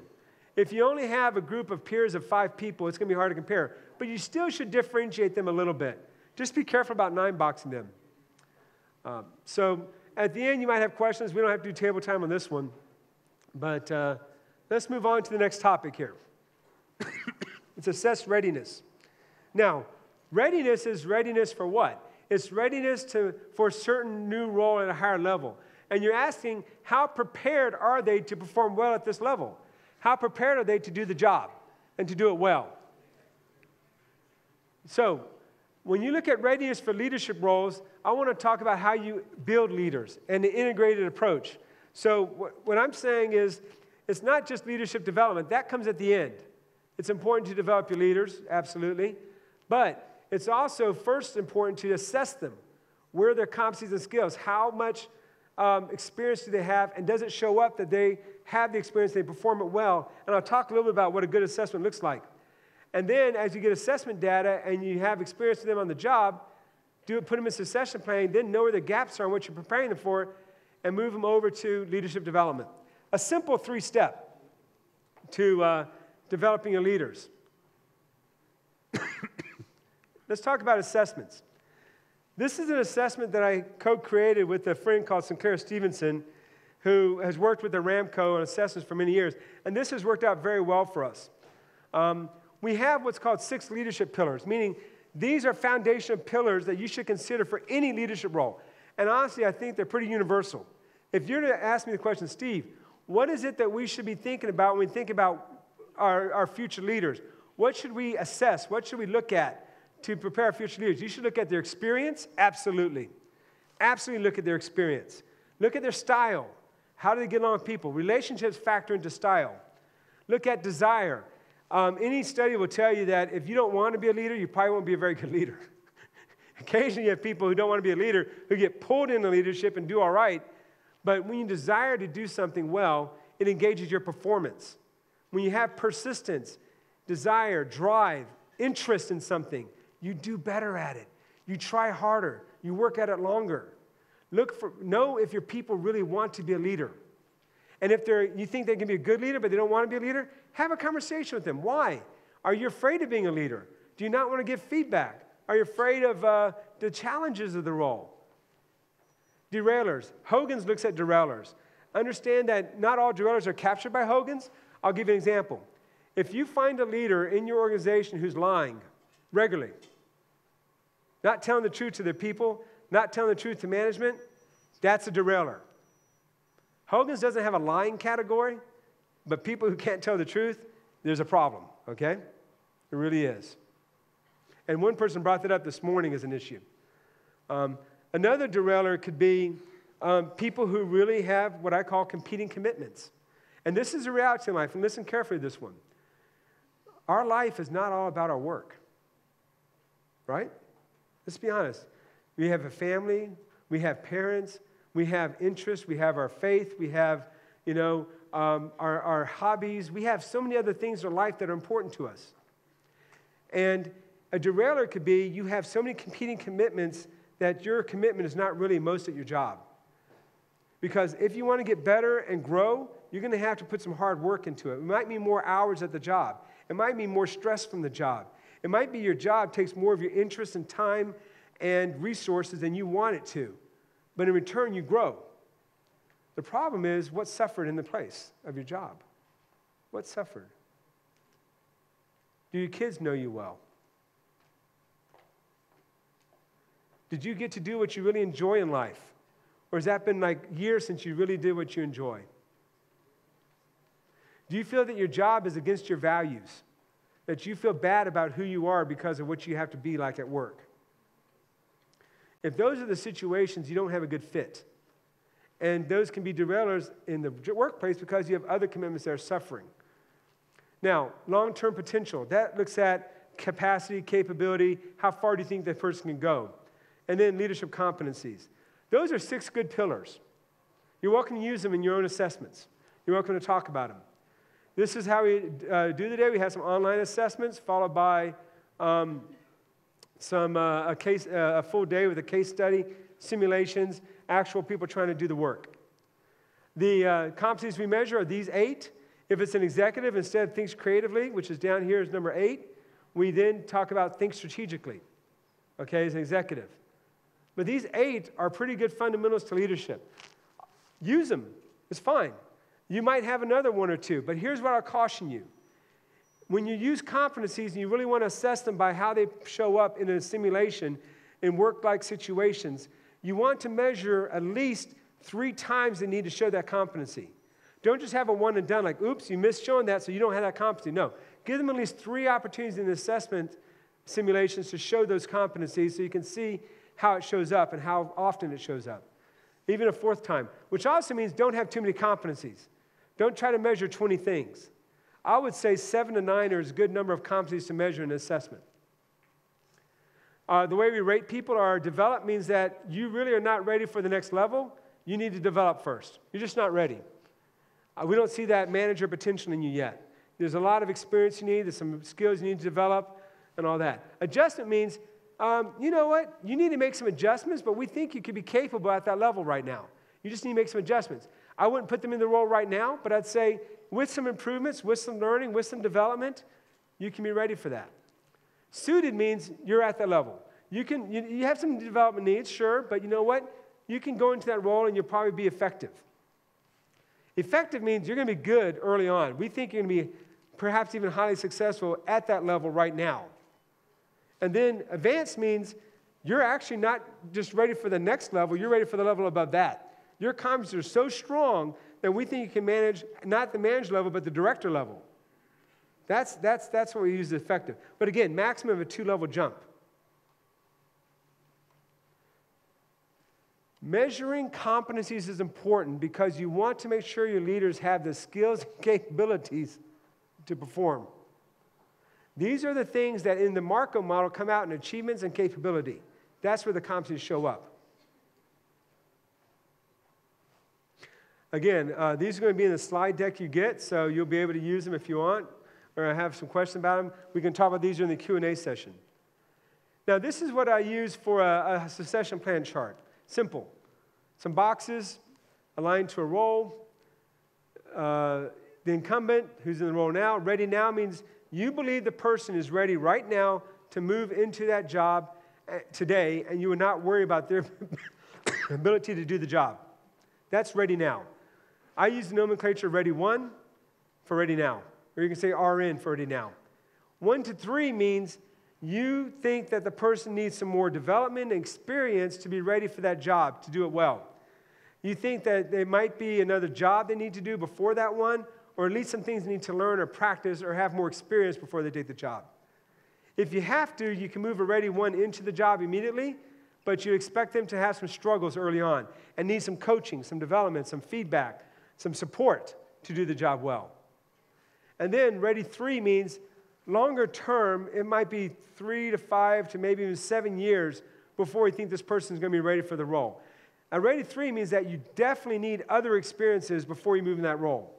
If you only have a group of peers of five people, it's going to be hard to compare, but you still should differentiate them a little bit. Just be careful about nine-boxing them. Um, so at the end, you might have questions. We don't have to do table time on this one. But uh, Let's move on to the next topic here. It's assess readiness. Now, readiness is readiness for what? It's readiness to, for a certain new role at a higher level. And you're asking, how prepared are they to perform well at this level? How prepared are they to do the job and to do it well? So, when you look at readiness for leadership roles, I want to talk about how you build leaders and the integrated approach. So, wh what I'm saying is, it's not just leadership development. That comes at the end. It's important to develop your leaders, absolutely. But it's also first important to assess them. Where are their competencies and skills? How much um, experience do they have? And does it show up that they have the experience, they perform it well? And I'll talk a little bit about what a good assessment looks like. And then as you get assessment data and you have experience with them on the job, do it, put them in succession planning, then know where the gaps are and what you're preparing them for, and move them over to leadership development. A simple three-step to uh, developing your leaders. Let's talk about assessments. This is an assessment that I co-created with a friend called Sinclair Stevenson, who has worked with Aramco on assessments for many years. And this has worked out very well for us. Um, we have what's called six leadership pillars, meaning these are foundational pillars that you should consider for any leadership role. And honestly, I think they're pretty universal. If you're to ask me the question, Steve, what is it that we should be thinking about when we think about our, our future leaders? What should we assess? What should we look at to prepare future leaders? You should look at their experience, absolutely. Absolutely look at their experience. Look at their style. How do they get along with people? Relationships factor into style. Look at desire. Um, any study will tell you that if you don't want to be a leader, you probably won't be a very good leader. Occasionally you have people who don't want to be a leader who get pulled into leadership and do all right, but when you desire to do something well, it engages your performance. When you have persistence, desire, drive, interest in something, you do better at it. You try harder. You work at it longer. Look for, know if your people really want to be a leader. And if they're, you think they can be a good leader, but they don't want to be a leader, have a conversation with them. Why? Are you afraid of being a leader? Do you not want to give feedback? Are you afraid of uh, the challenges of the role? Derailers. Hogan's looks at derailers. Understand that not all derailers are captured by Hogan's. I'll give you an example. If you find a leader in your organization who's lying, regularly, not telling the truth to their people, not telling the truth to management, that's a derailer. Hogan's doesn't have a lying category, but people who can't tell the truth, there's a problem, okay? It really is. And one person brought that up this morning as an issue. Um, another derailer could be um, people who really have what I call competing commitments. And this is a reality in life, and listen carefully to this one. Our life is not all about our work. Right? Let's be honest. We have a family, we have parents, we have interests, we have our faith, we have, you know, um, our, our hobbies. We have so many other things in life that are important to us. And a derailer could be you have so many competing commitments that your commitment is not really most at your job. Because if you want to get better and grow, you're going to have to put some hard work into it. It might mean more hours at the job. It might mean more stress from the job. It might be your job takes more of your interest and time and resources than you want it to. But in return, you grow. The problem is, what suffered in the place of your job? What suffered? Do your kids know you well? Did you get to do what you really enjoy in life? Or has that been like years since you really did what you enjoy? Do you feel that your job is against your values? That you feel bad about who you are because of what you have to be like at work? If those are the situations, you don't have a good fit. And those can be derailers in the workplace because you have other commitments that are suffering. Now, long-term potential. That looks at capacity, capability, how far do you think that person can go? And then leadership competencies. Those are six good pillars. You're welcome to use them in your own assessments. You're welcome to talk about them. This is how we uh, do the day. We have some online assessments followed by um, some, uh, a, case, uh, a full day with a case study, simulations, actual people trying to do the work. The uh, competencies we measure are these eight. If it's an executive, instead thinks creatively, which is down here is number eight, we then talk about think strategically, okay, as an executive. But these eight are pretty good fundamentals to leadership. Use them. It's fine. You might have another one or two, but here's what I'll caution you. When you use competencies and you really want to assess them by how they show up in a simulation in work-like situations, you want to measure at least three times the need to show that competency. Don't just have a one and done, like, oops, you missed showing that, so you don't have that competency. No, give them at least three opportunities in the assessment simulations to show those competencies so you can see how it shows up and how often it shows up. Even a fourth time, which also means don't have too many competencies. Don't try to measure twenty things. I would say seven to nine are a good number of competencies to measure in an assessment. Uh, the way we rate people are developed means that you really are not ready for the next level. You need to develop first. You're just not ready. Uh, we don't see that manager potential in you yet. There's a lot of experience you need. There's some skills you need to develop and all that. Adjustment means, um, you know what? You need to make some adjustments, but we think you could be capable at that level right now. You just need to make some adjustments. I wouldn't put them in the role right now, but I'd say with some improvements, with some learning, with some development, you can be ready for that. Suited means you're at that level. You, can, you, you have some development needs, sure, but you know what? You can go into that role and you'll probably be effective. Effective means you're going to be good early on. We think you're going to be perhaps even highly successful at that level right now. And then advanced means you're actually not just ready for the next level, you're ready for the level above that. Your competencies are so strong that we think you can manage not the manager level, but the director level. That's, that's, that's what we use as effective. But again, maximum of a two-level jump. Measuring competencies is important because you want to make sure your leaders have the skills and capabilities to perform. These are the things that in the Marco model come out in achievements and capability. That's where the competencies show up. Again, uh, these are going to be in the slide deck you get, so you'll be able to use them if you want, or I have some questions about them. We can talk about these during the Q and A session. Now, this is what I use for a, a succession plan chart. Simple. Some boxes aligned to a role. Uh, the incumbent, who's in the role now, ready now means you believe the person is ready right now to move into that job today, and you would not worry about their ability to do the job. That's ready now. I use the nomenclature ready one for ready now, or you can say R N for ready now. One to three means you think that the person needs some more development and experience to be ready for that job, to do it well. You think that there might be another job they need to do before that one, or at least some things they need to learn or practice or have more experience before they take the job. If you have to, you can move a ready one into the job immediately, but you expect them to have some struggles early on and need some coaching, some development, some feedback, some support to do the job well. And then ready three means longer term, it might be three to five to maybe even seven years before you think this person is going to be ready for the role. A ready three means that you definitely need other experiences before you move in that role.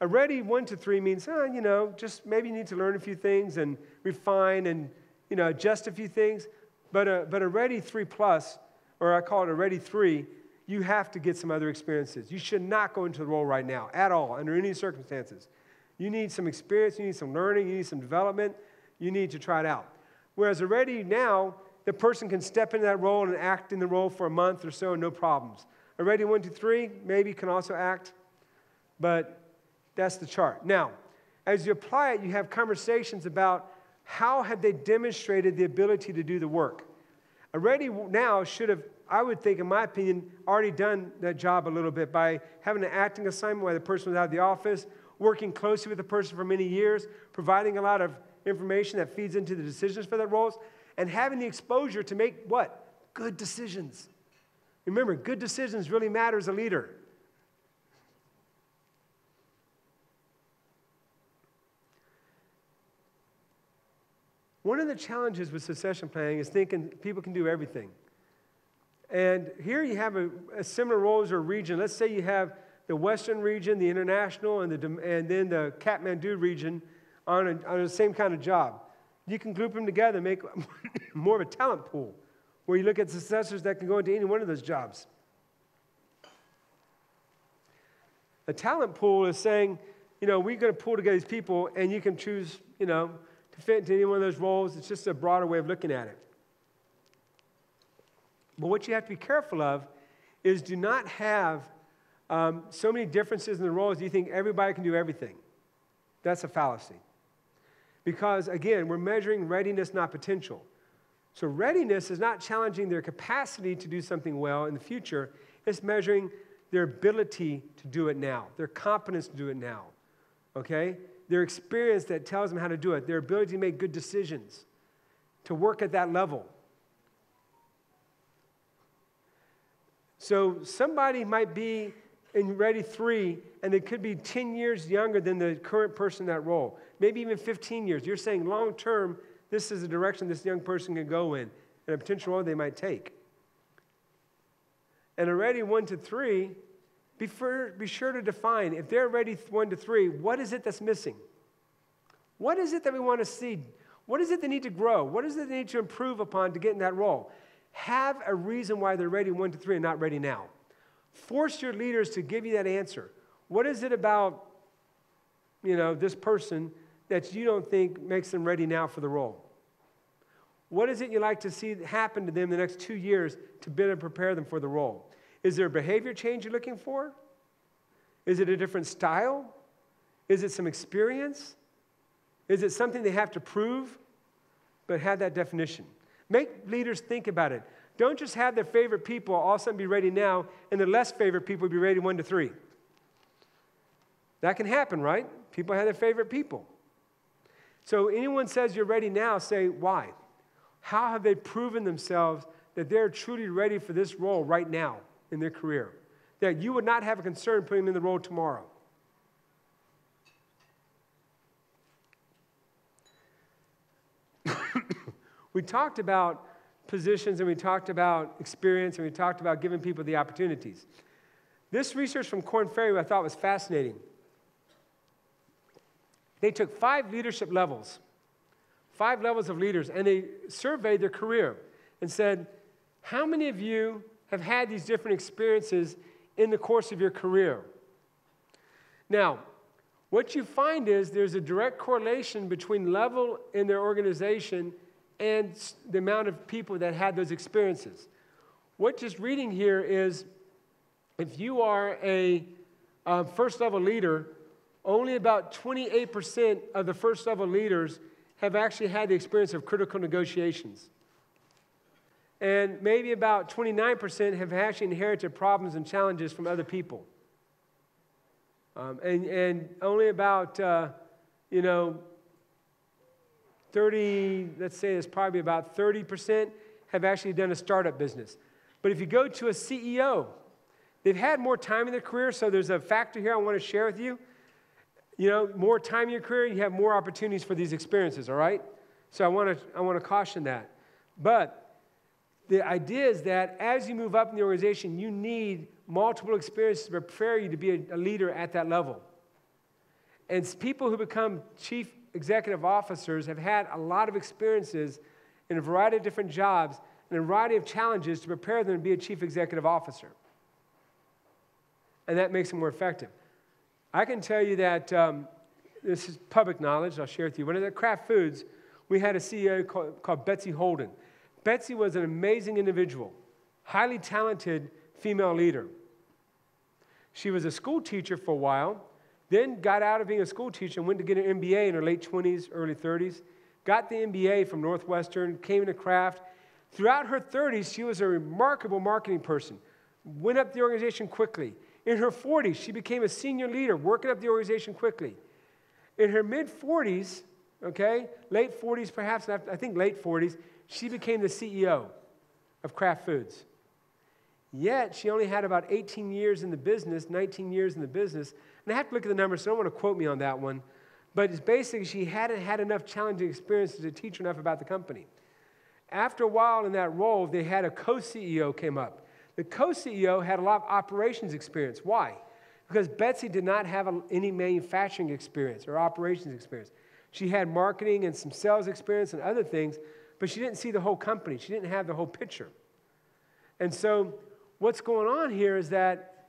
A ready one to three means, oh, you know, just maybe you need to learn a few things and refine and, you know, adjust a few things. But a, but a ready three plus, or I call it a ready three, you have to get some other experiences. You should not go into the role right now at all, under any circumstances. You need some experience, you need some learning, you need some development, you need to try it out. Whereas a ready now, the person can step into that role and act in the role for a month or so, no problems. A ready one, two, three, maybe can also act, but that's the chart. Now, as you apply it, you have conversations about how have they demonstrated the ability to do the work? A ready now should have, I would think, in my opinion, already done that job a little bit by having an acting assignment while the person was out of the office, working closely with the person for many years, providing a lot of information that feeds into the decisions for that roles, and having the exposure to make what? Good decisions. Remember, good decisions really matter as a leader. One of the challenges with succession planning is thinking people can do everything. And here you have a, a similar roles or region. Let's say you have the Western region, the international, and, the, and then the Kathmandu region on, a, on the same kind of job. You can group them together and make more of a talent pool where you look at successors that can go into any one of those jobs. A talent pool is saying, you know, we're going to pull together these people and you can choose, you know, to fit into any one of those roles. It's just a broader way of looking at it. But what you have to be careful of is do not have um, so many differences in the roles, you think everybody can do everything. That's a fallacy. Because, again, we're measuring readiness, not potential. So readiness is not challenging their capacity to do something well in the future. It's measuring their ability to do it now, their competence to do it now, okay? Their experience that tells them how to do it, their ability to make good decisions, to work at that level. So somebody might be in ready three, and they could be ten years younger than the current person in that role, maybe even fifteen years. You're saying long-term, this is the direction this young person can go in, and a potential role they might take. And already one to three, be, for, be sure to define, if they're ready one to three, what is it that's missing? What is it that we want to see? What is it they need to grow? What is it they need to improve upon to get in that role? Have a reason why they're ready one to three and not ready now. Force your leaders to give you that answer. What is it about, you know, this person that you don't think makes them ready now for the role? What is it you like to see happen to them in the next two years to better prepare them for the role? Is there a behavior change you're looking for? Is it a different style? Is it some experience? Is it something they have to prove? But have that definition. Make leaders think about it. Don't just have their favorite people all of a sudden be ready now, and the less favorite people be ready one to three. That can happen, right? People have their favorite people. So anyone says you're ready now, say why. How have they proven themselves that they're truly ready for this role right now in their career? That you would not have a concern putting them in the role tomorrow. We talked about positions, and we talked about experience, and we talked about giving people the opportunities. This research from Korn Ferry I thought was fascinating. They took five leadership levels. Five levels of leaders, and they surveyed their career and said, how many of you have had these different experiences in the course of your career? Now, what you find is there's a direct correlation between level in their organization and the amount of people that had those experiences. What just reading here is, if you are a uh, first-level leader, only about twenty-eight percent of the first-level leaders have actually had the experience of critical negotiations. And maybe about twenty-nine percent have actually inherited problems and challenges from other people. Um, and, and only about, uh, you know, thirty, let's say it's probably about thirty percent have actually done a startup business. But if you go to a C E O, they've had more time in their career, so there's a factor here I want to share with you. You know, more time in your career, you have more opportunities for these experiences, all right? So I want to I want to caution that. But the idea is that as you move up in the organization, you need multiple experiences to prepare you to be a, a leader at that level. And people who become chief executive officers have had a lot of experiences in a variety of different jobs and a variety of challenges to prepare them to be a chief executive officer. And that makes them more effective. I can tell you that, um, this is public knowledge, I'll share with you. When I was at Kraft Foods, we had a C E O called, called Betsy Holden. Betsy was an amazing individual, highly talented female leader. She was a school teacher for a while, then got out of being a school teacher and went to get an M B A in her late twenties, early thirties, got the M B A from Northwestern, came into Kraft. Throughout her thirties, she was a remarkable marketing person, went up the organization quickly. In her forties, she became a senior leader, working up the organization quickly. In her mid-forties, okay, late forties perhaps, I think late forties, she became the C E O of Kraft Foods. Yet, she only had about eighteen years in the business, nineteen years in the business, and I have to look at the numbers, so I don't want to quote me on that one, but it's basically she hadn't had enough challenging experiences to teach her enough about the company. After a while in that role, they had a co-C E O came up. The co-C E O had a lot of operations experience. Why? Because Betsy did not have a, any manufacturing experience or operations experience. She had marketing and some sales experience and other things, but she didn't see the whole company. She didn't have the whole picture. And so what's going on here is that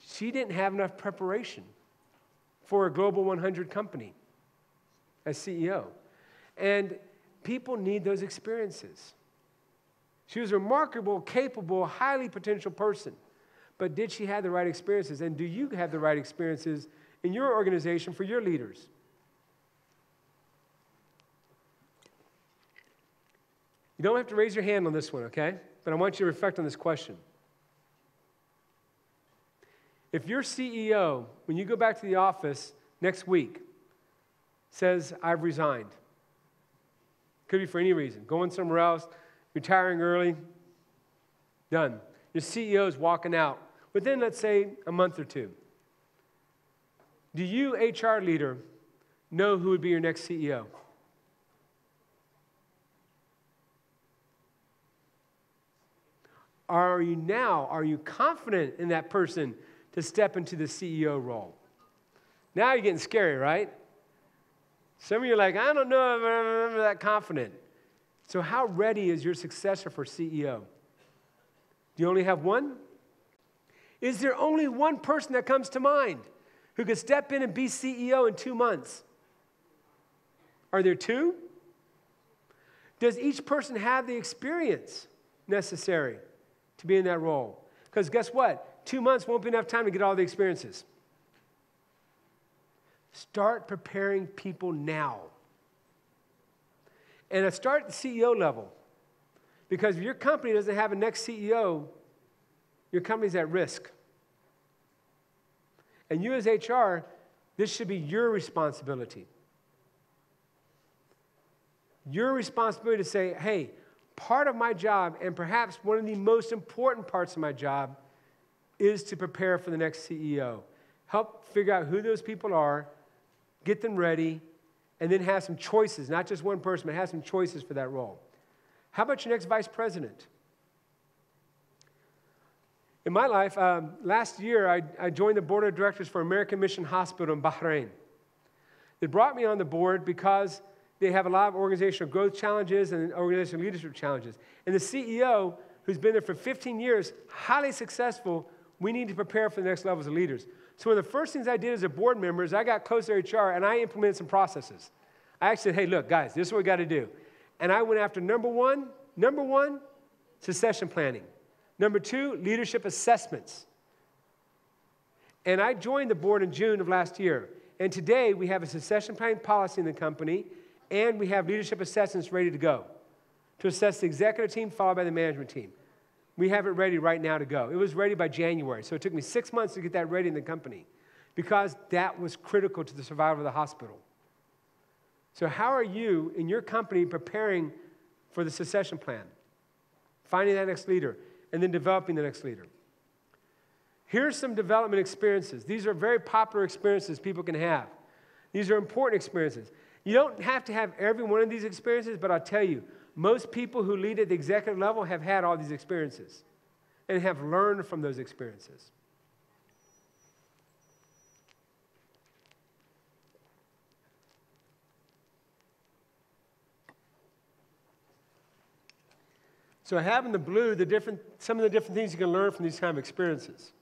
she didn't have enough preparation for a Global one hundred company as C E O. And people need those experiences. She was a remarkable, capable, highly potential person. but did she have the right experiences? And do you have the right experiences in your organization for your leaders? You don't have to raise your hand on this one, okay? But I want you to reflect on this question. If your C E O, when you go back to the office next week, says, I've resigned, could be for any reason, going somewhere else, retiring early, done. Your C E O is walking out within, let's say, a month or two. Do you, H R leader, know who would be your next C E O? Are you now, are you confident in that person to step into the C E O role? Now you're getting scary, right? Some of you are like, I don't know if I'm that confident. So how ready is your successor for C E O? Do you only have one? Is there only one person that comes to mind who could step in and be C E O in two months? Are there two? Does each person have the experience necessary to be in that role? Because guess what? Two months won't be enough time to get all the experiences. Start preparing people now. And start at the C E O level. Because if your company doesn't have a next C E O, your company's at risk. And you as H R, this should be your responsibility. Your responsibility to say, hey, part of my job, and perhaps one of the most important parts of my job, is to prepare for the next C E O. Help figure out who those people are, get them ready, and then have some choices, not just one person, but have some choices for that role. How about your next vice president? In my life, um, last year, I, I joined the board of directors for American Mission Hospital in Bahrain. They brought me on the board because they have a lot of organizational growth challenges and organizational leadership challenges. And the C E O, who's been there for fifteen years, highly successful, we need to prepare for the next levels of leaders. So one of the first things I did as a board member is I got close to H R and I implemented some processes. I actually said, hey, look, guys, this is what we got to do. And I went after number one, number one, succession planning. Number two, leadership assessments. And I joined the board in June of last year. And today, we have a succession planning policy in the company, and we have leadership assessments ready to go to assess the executive team followed by the management team. We have it ready right now to go. It was ready by January, so it took me six months to get that ready in the company because that was critical to the survival of the hospital. So how are you in your company preparing for the succession plan, finding that next leader, and then developing the next leader? Here's some development experiences. These are very popular experiences people can have. These are important experiences. You don't have to have every one of these experiences, but I'll tell you, most people who lead at the executive level have had all these experiences and have learned from those experiences. So I have in the blue the different, some of the different things you can learn from these kind of experiences.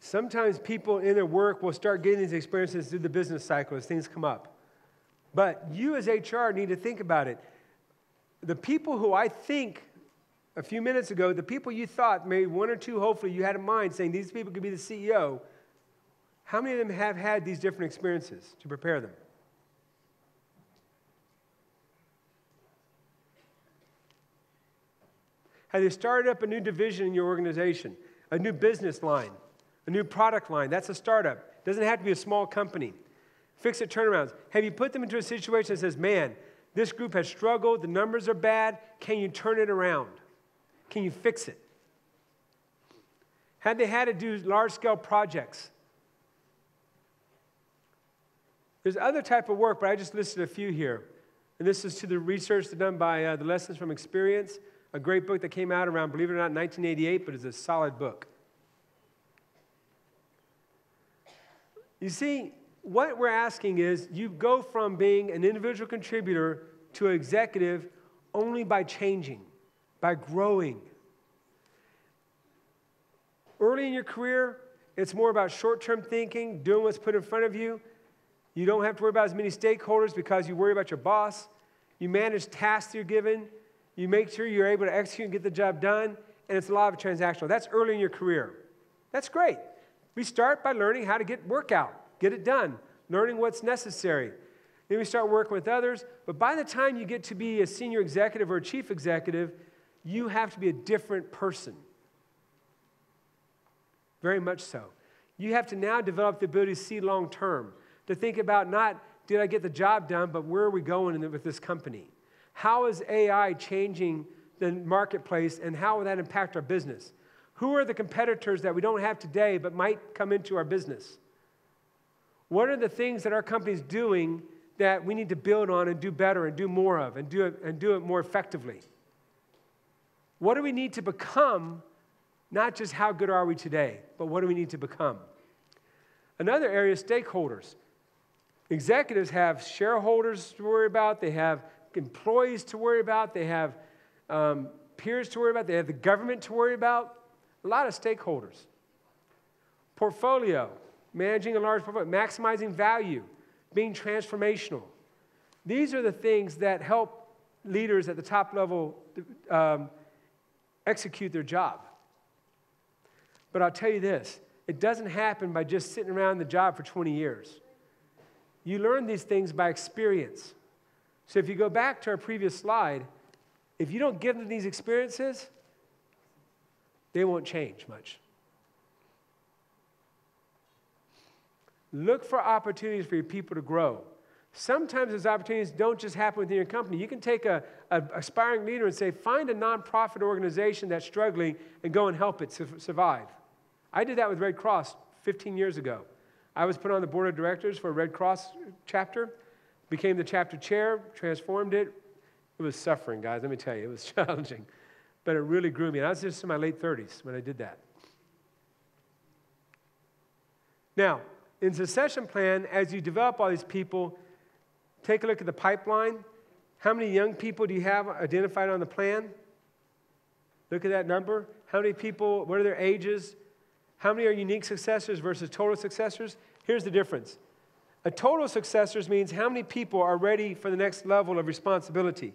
Sometimes people in their work will start getting these experiences through the business cycle as things come up. But you as H R need to think about it. The people who I think a few minutes ago, the people you thought, maybe one or two hopefully you had in mind saying these people could be the C E O, how many of them have had these different experiences to prepare them? Have they started up a new division in your organization, a new business line, a new product line? That's a startup. It doesn't have to be a small company. Fix-it turnarounds. Have you put them into a situation that says, man, this group has struggled, the numbers are bad, can you turn it around? Can you fix it? Had they had to do large-scale projects? There's other type of work, but I just listed a few here. And this is to the research done by uh, the Lessons from Experience, a great book that came out around, believe it or not, nineteen eighty-eight, but it's a solid book. You see, what we're asking is you go from being an individual contributor to an executive only by changing, by growing. Early in your career, it's more about short-term thinking, doing what's put in front of you. You don't have to worry about as many stakeholders because you worry about your boss. You manage tasks you're given. You make sure you're able to execute and get the job done. And it's a lot of transactional. That's early in your career. That's great. We start by learning how to get work out, get it done, learning what's necessary. Then we start working with others. But by the time you get to be a senior executive or a chief executive, you have to be a different person. Very much so. You have to now develop the ability to see long term, to think about not, did I get the job done, but where are we going with this company? How is A I changing the marketplace, and how will that impact our business? Who are the competitors that we don't have today but might come into our business? What are the things that our company's doing that we need to build on and do better and do more of and do it, and do it more effectively? What do we need to become, not just how good are we today, but what do we need to become? Another area is stakeholders. Executives have shareholders to worry about, they have employees to worry about, they have um, peers to worry about, they have the government to worry about, a lot of stakeholders. Portfolio, managing a large portfolio, maximizing value, being transformational. These are the things that help leaders at the top level um, execute their job. But I'll tell you this, it doesn't happen by just sitting around the job for twenty years. You learn these things by experience. So if you go back to our previous slide, if you don't give them these experiences, they won't change much. Look for opportunities for your people to grow. Sometimes those opportunities don't just happen within your company. You can take an aspiring leader and say, find a nonprofit organization that's struggling and go and help it su- survive. I did that with Red Cross fifteen years ago. I was put on the board of directors for a Red Cross chapter, became the chapter chair, transformed it. It was suffering, guys, let me tell you. It was challenging, but it really grew me. And I was just in my late thirties when I did that. Now, in succession plan, as you develop all these people, take a look at the pipeline. How many young people do you have identified on the plan? Look at that number. How many people, what are their ages? How many are unique successors versus total successors? Here's the difference. A total successors means how many people are ready for the next level of responsibility.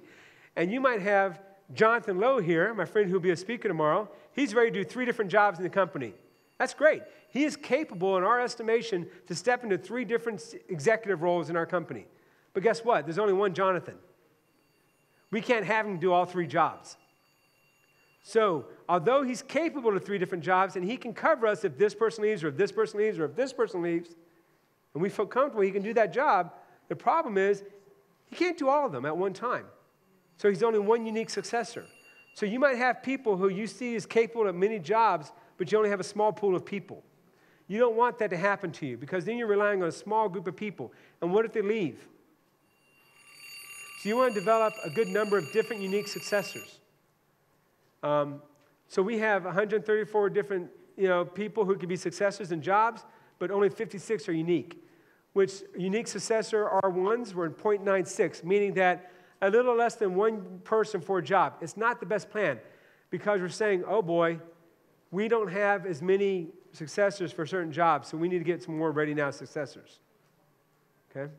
And you might have Jonathan Lowe here, my friend who will be a speaker tomorrow. He's ready to do three different jobs in the company. That's great. He is capable, in our estimation, to step into three different executive roles in our company. But guess what? There's only one Jonathan. We can't have him do all three jobs. So, although he's capable of three different jobs, and he can cover us if this person leaves, or if this person leaves, or if this person leaves, and we feel comfortable he can do that job, the problem is he can't do all of them at one time. So he's only one unique successor. So you might have people who you see as capable of many jobs, but you only have a small pool of people. You don't want that to happen to you, because then you're relying on a small group of people. And what if they leave? So you want to develop a good number of different unique successors. Um, so we have one hundred thirty-four different you know, people who could be successors in jobs, but only fifty-six are unique, which unique successor R ones were in zero point nine six, meaning that a little less than one person for a job. It's not the best plan, because we're saying, oh boy, we don't have as many successors for certain jobs, so we need to get some more ready now successors, okay?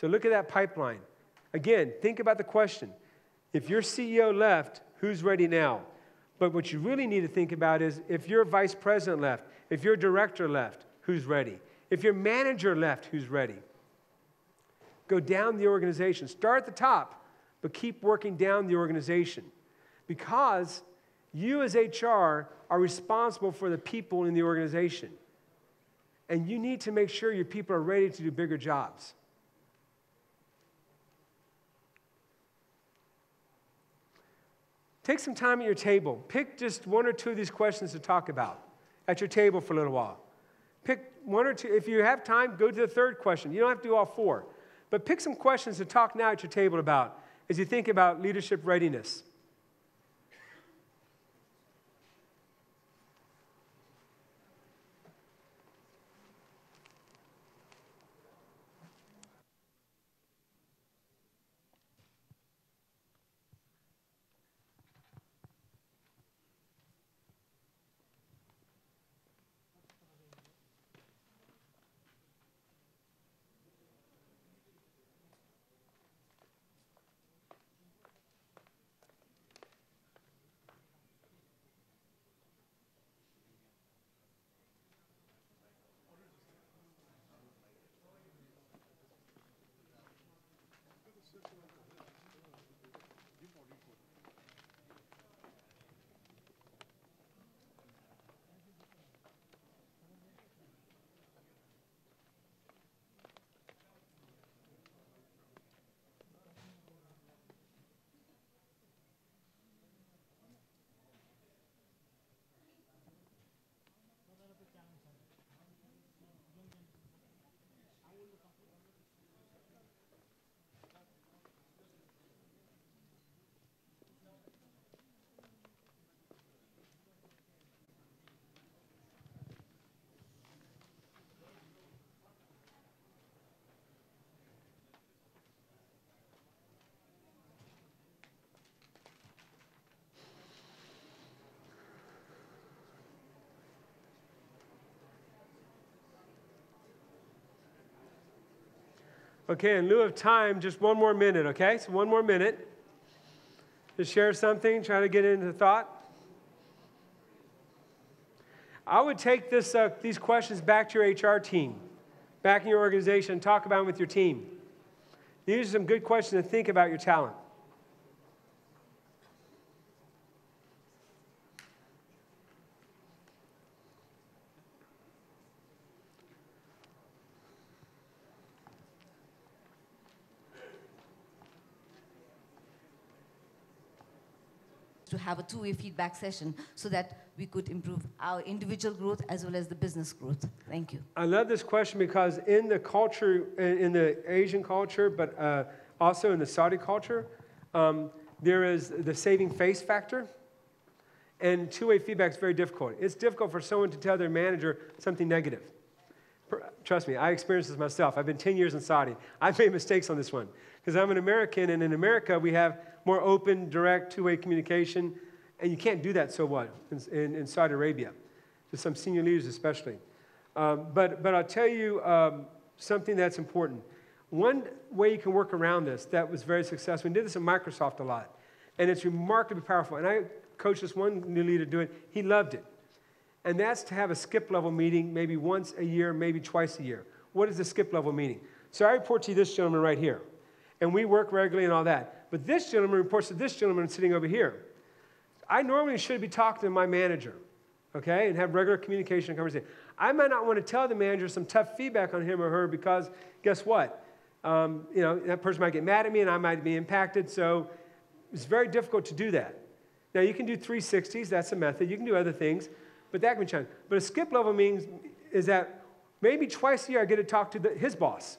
So look at that pipeline. Again, think about the question. If your C E O left, who's ready now? But what you really need to think about is, if your vice president left, if your director left, who's ready? If your manager left, who's ready? Go down the organization. Start at the top, but keep working down the organization. Because you as H R are responsible for the people in the organization. And you need to make sure your people are ready to do bigger jobs. Take some time at your table. Pick just one or two of these questions to talk about at your table for a little while. Pick one or two. If you have time, go to the third question. You don't have to do all four. But pick some questions to talk now at your table about as you think about leadership readiness. Okay, in lieu of time, just one more minute, okay? So one more minute. Just share something, try to get into thought. I would take this, uh, these questions back to your H R team, back in your organization, talk about them with your team. These are some good questions to think about your talent. To have a two-way feedback session so that we could improve our individual growth as well as the business growth. Thank you. I love this question because in the culture, in the Asian culture, but uh, also in the Saudi culture, um, there is the saving face factor, and two-way feedback is very difficult. It's difficult for someone to tell their manager something negative. Trust me, I experienced this myself. I've been ten years in Saudi. I've made mistakes on this one because I'm an American, and in America we have more open, direct, two-way communication, and you can't do that so well in, in, in Saudi Arabia, to some senior leaders especially. Um, but, but I'll tell you um, something that's important. One way you can work around this that was very successful, we did this at Microsoft a lot, and it's remarkably powerful, and I coached this one new leader to do it. He loved it, and that's to have a skip-level meeting maybe once a year, maybe twice a year. What is the skip-level meeting? So I report to you this gentleman right here, and we work regularly and all that. But this gentleman reports to this gentleman sitting over here. I normally should be talking to my manager, okay, and have regular communication and conversation. I might not want to tell the manager some tough feedback on him or her because guess what? Um, you know, that person might get mad at me and I might be impacted, so it's very difficult to do that. Now, you can do three sixties, that's a method. You can do other things, but that can be challenging. But a skip level means is that maybe twice a year I get to talk to the, his boss.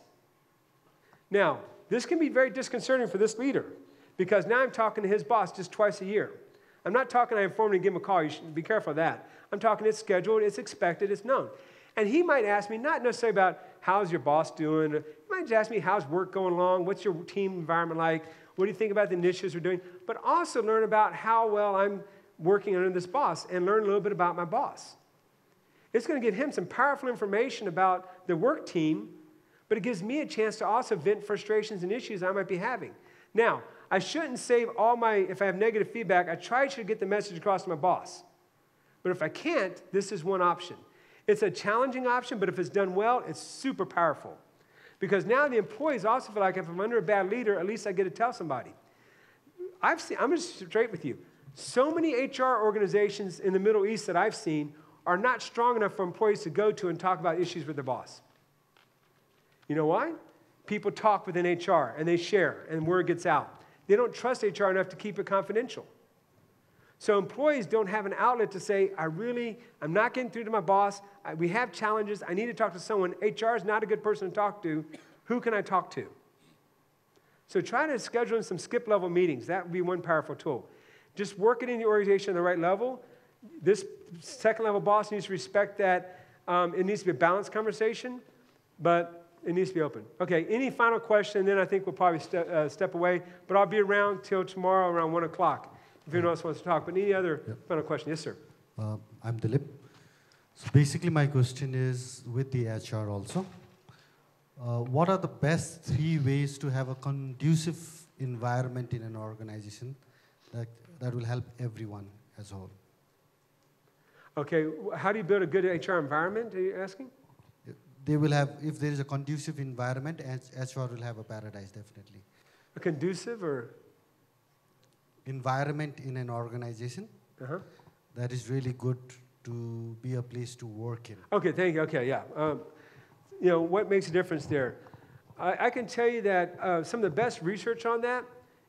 Now, this can be very disconcerting for this leader, because now I'm talking to his boss just twice a year. I'm not talking I inform him and give him a call. You should be careful of that. I'm talking it's scheduled, it's expected, it's known. And he might ask me, not necessarily about how's your boss doing. He might just ask me how's work going along, what's your team environment like, what do you think about the initiatives we're doing, but also learn about how well I'm working under this boss and learn a little bit about my boss. It's going to give him some powerful information about the work team, but it gives me a chance to also vent frustrations and issues I might be having. Now, I shouldn't save all my, if I have negative feedback, I try to get the message across to my boss. But if I can't, this is one option. It's a challenging option, but if it's done well, it's super powerful. Because now the employees also feel like if I'm under a bad leader, at least I get to tell somebody. I've seen, I'm just straight with you. So many H R organizations in the Middle East that I've seen are not strong enough for employees to go to and talk about issues with their boss. You know why? People talk within H R, and they share, and word gets out. They don't trust H R enough to keep it confidential. So employees don't have an outlet to say, I really, I'm not getting through to my boss. I, we have challenges. I need to talk to someone. H R is not a good person to talk to. Who can I talk to? So try to schedule in some skip-level meetings. That would be one powerful tool. Just work it in your organization at the right level. This second-level boss needs to respect that. Um, it needs to be a balanced conversation, but it needs to be open. Okay, any final question, then I think we'll probably ste uh, step away, but I'll be around till tomorrow around one o'clock if anyone else wants to talk. But any other yep. final question? Yes, sir. Uh, I'm Dilip. So basically my question is with the H R also. Uh, what are the best three ways to have a conducive environment in an organization that, that will help everyone as a whole? Okay, how do you build a good H R environment, are you asking? They will have, if there is a conducive environment, H R will have a paradise, definitely. A conducive or? Environment in an organization uh-huh. that is really good to be a place to work in. Okay, thank you, okay, yeah. Um, you know, what makes a difference there? I, I can tell you that uh, some of the best research on that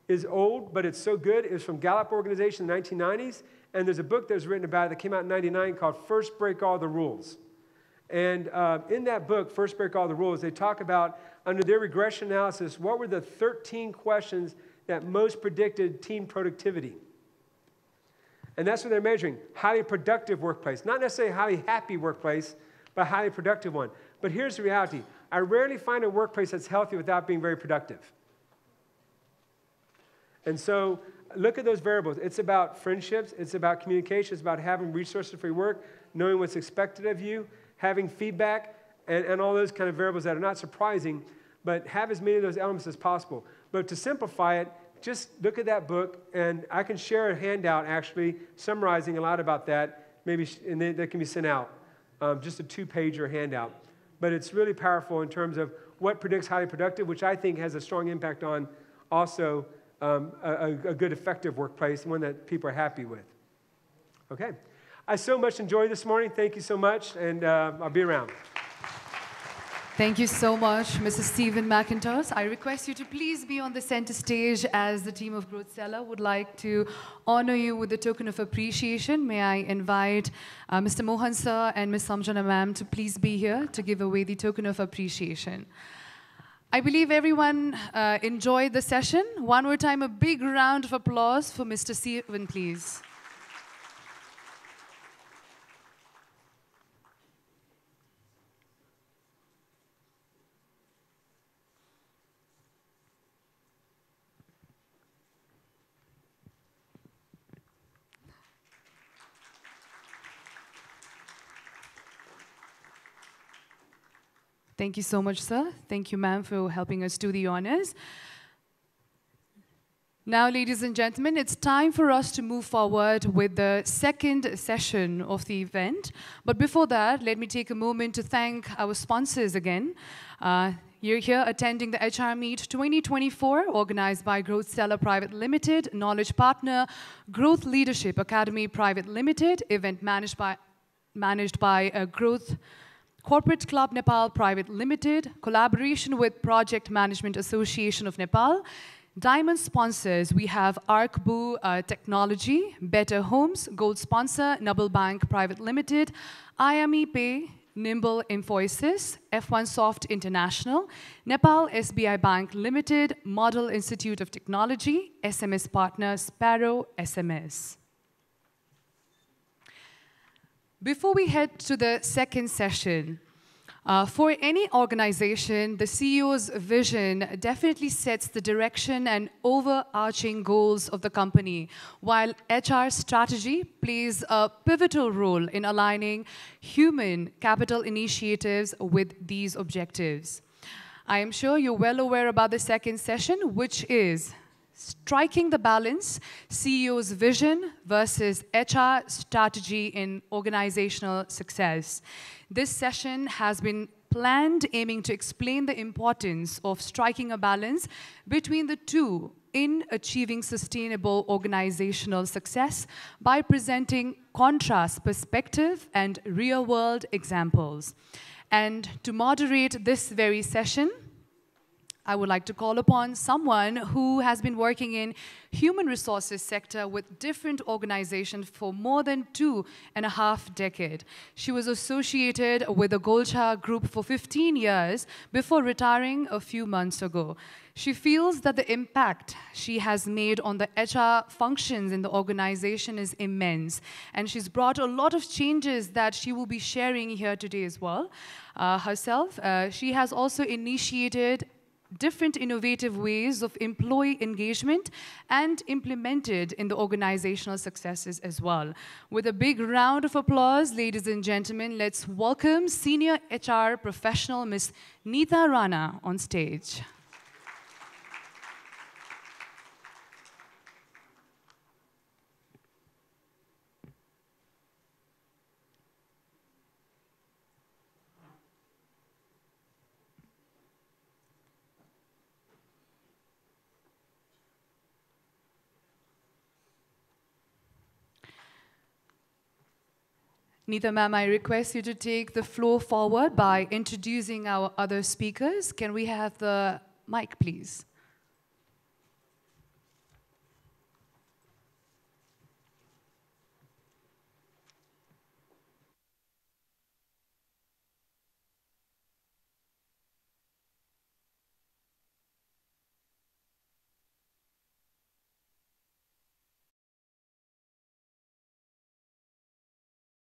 is old, but it's so good. It's from Gallup organization in the nineteen nineties, and there's a book that was written about it that came out in ninety-nine called First Break All the Rules. And uh, in that book, First Break All the Rules, they talk about, under their regression analysis, what were the thirteen questions that most predicted team productivity? And that's what they're measuring, highly productive workplace. Not necessarily a highly happy workplace, but a highly productive one. But here's the reality. I rarely find a workplace that's healthy without being very productive. And so look at those variables. It's about friendships. It's about communication. It's about having resources for your work, knowing what's expected of you, having feedback, and, and all those kind of variables that are not surprising. but have as many of those elements as possible. But to simplify it, just look at that book, and I can share a handout actually summarizing a lot about that, maybe, and that can be sent out, um, just a two-pager handout. But it's really powerful in terms of what predicts highly productive, which I think has a strong impact on also um, a, a good effective workplace, one that people are happy with. Okay. I so much enjoyed this morning. Thank you so much, and uh, I'll be around. Thank you so much, Mister Stephen McIntosh. I request you to please be on the center stage as the team of Growth Seller would like to honor you with a token of appreciation. May I invite uh, Mister Mohan sir and Miz Samjana ma'am to please be here to give away the token of appreciation. I believe everyone uh, enjoyed the session. One more time, a big round of applause for Mister Stephen, please. Thank you so much, sir. Thank you, ma'am, for helping us do the honors. Now, ladies and gentlemen, it's time for us to move forward with the second session of the event. But before that, let me take a moment to thank our sponsors again. Uh, You're here attending the H R Meet twenty twenty-four, organized by Growth Seller Private Limited, knowledge partner, Growth Leadership Academy Private Limited, event managed by, managed by uh, Growth Corporate Club Nepal Private Limited, collaboration with Project Management Association of Nepal. Diamond sponsors, we have ArcBu uh, Technology, Better Homes. Gold sponsor, Nabil Bank Private Limited, I M E Pay, Nimble Infosys, F one Soft International, Nepal S B I Bank Limited, Model Institute of Technology, S M S partner, Sparrow S M S. Before we head to the second session, uh, for any organization, the C E O's vision definitely sets the direction and overarching goals of the company, while H R strategy plays a pivotal role in aligning human capital initiatives with these objectives. I am sure you're well aware about the second session, which is striking the balance, C E O's vision versus H R strategy in organizational success. This session has been planned aiming to explain the importance of striking a balance between the two in achieving sustainable organizational success by presenting contrast perspective and real-world examples. And to moderate this very session, I would like to call upon someone who has been working in human resources sector with different organizations for more than two and a half decade. She was associated with the Golcha Group for fifteen years before retiring a few months ago. She feels that the impact she has made on the H R functions in the organization is immense, and she's brought a lot of changes that she will be sharing here today as well. Uh, herself, uh, she has also initiated different innovative ways of employee engagement and implemented in the organizational successes as well. With a big round of applause, ladies and gentlemen, let's welcome senior H R professional Miz Neeta Rana on stage. Neeta ma'am, I request you to take the floor forward by introducing our other speakers. Can we have the mic, please?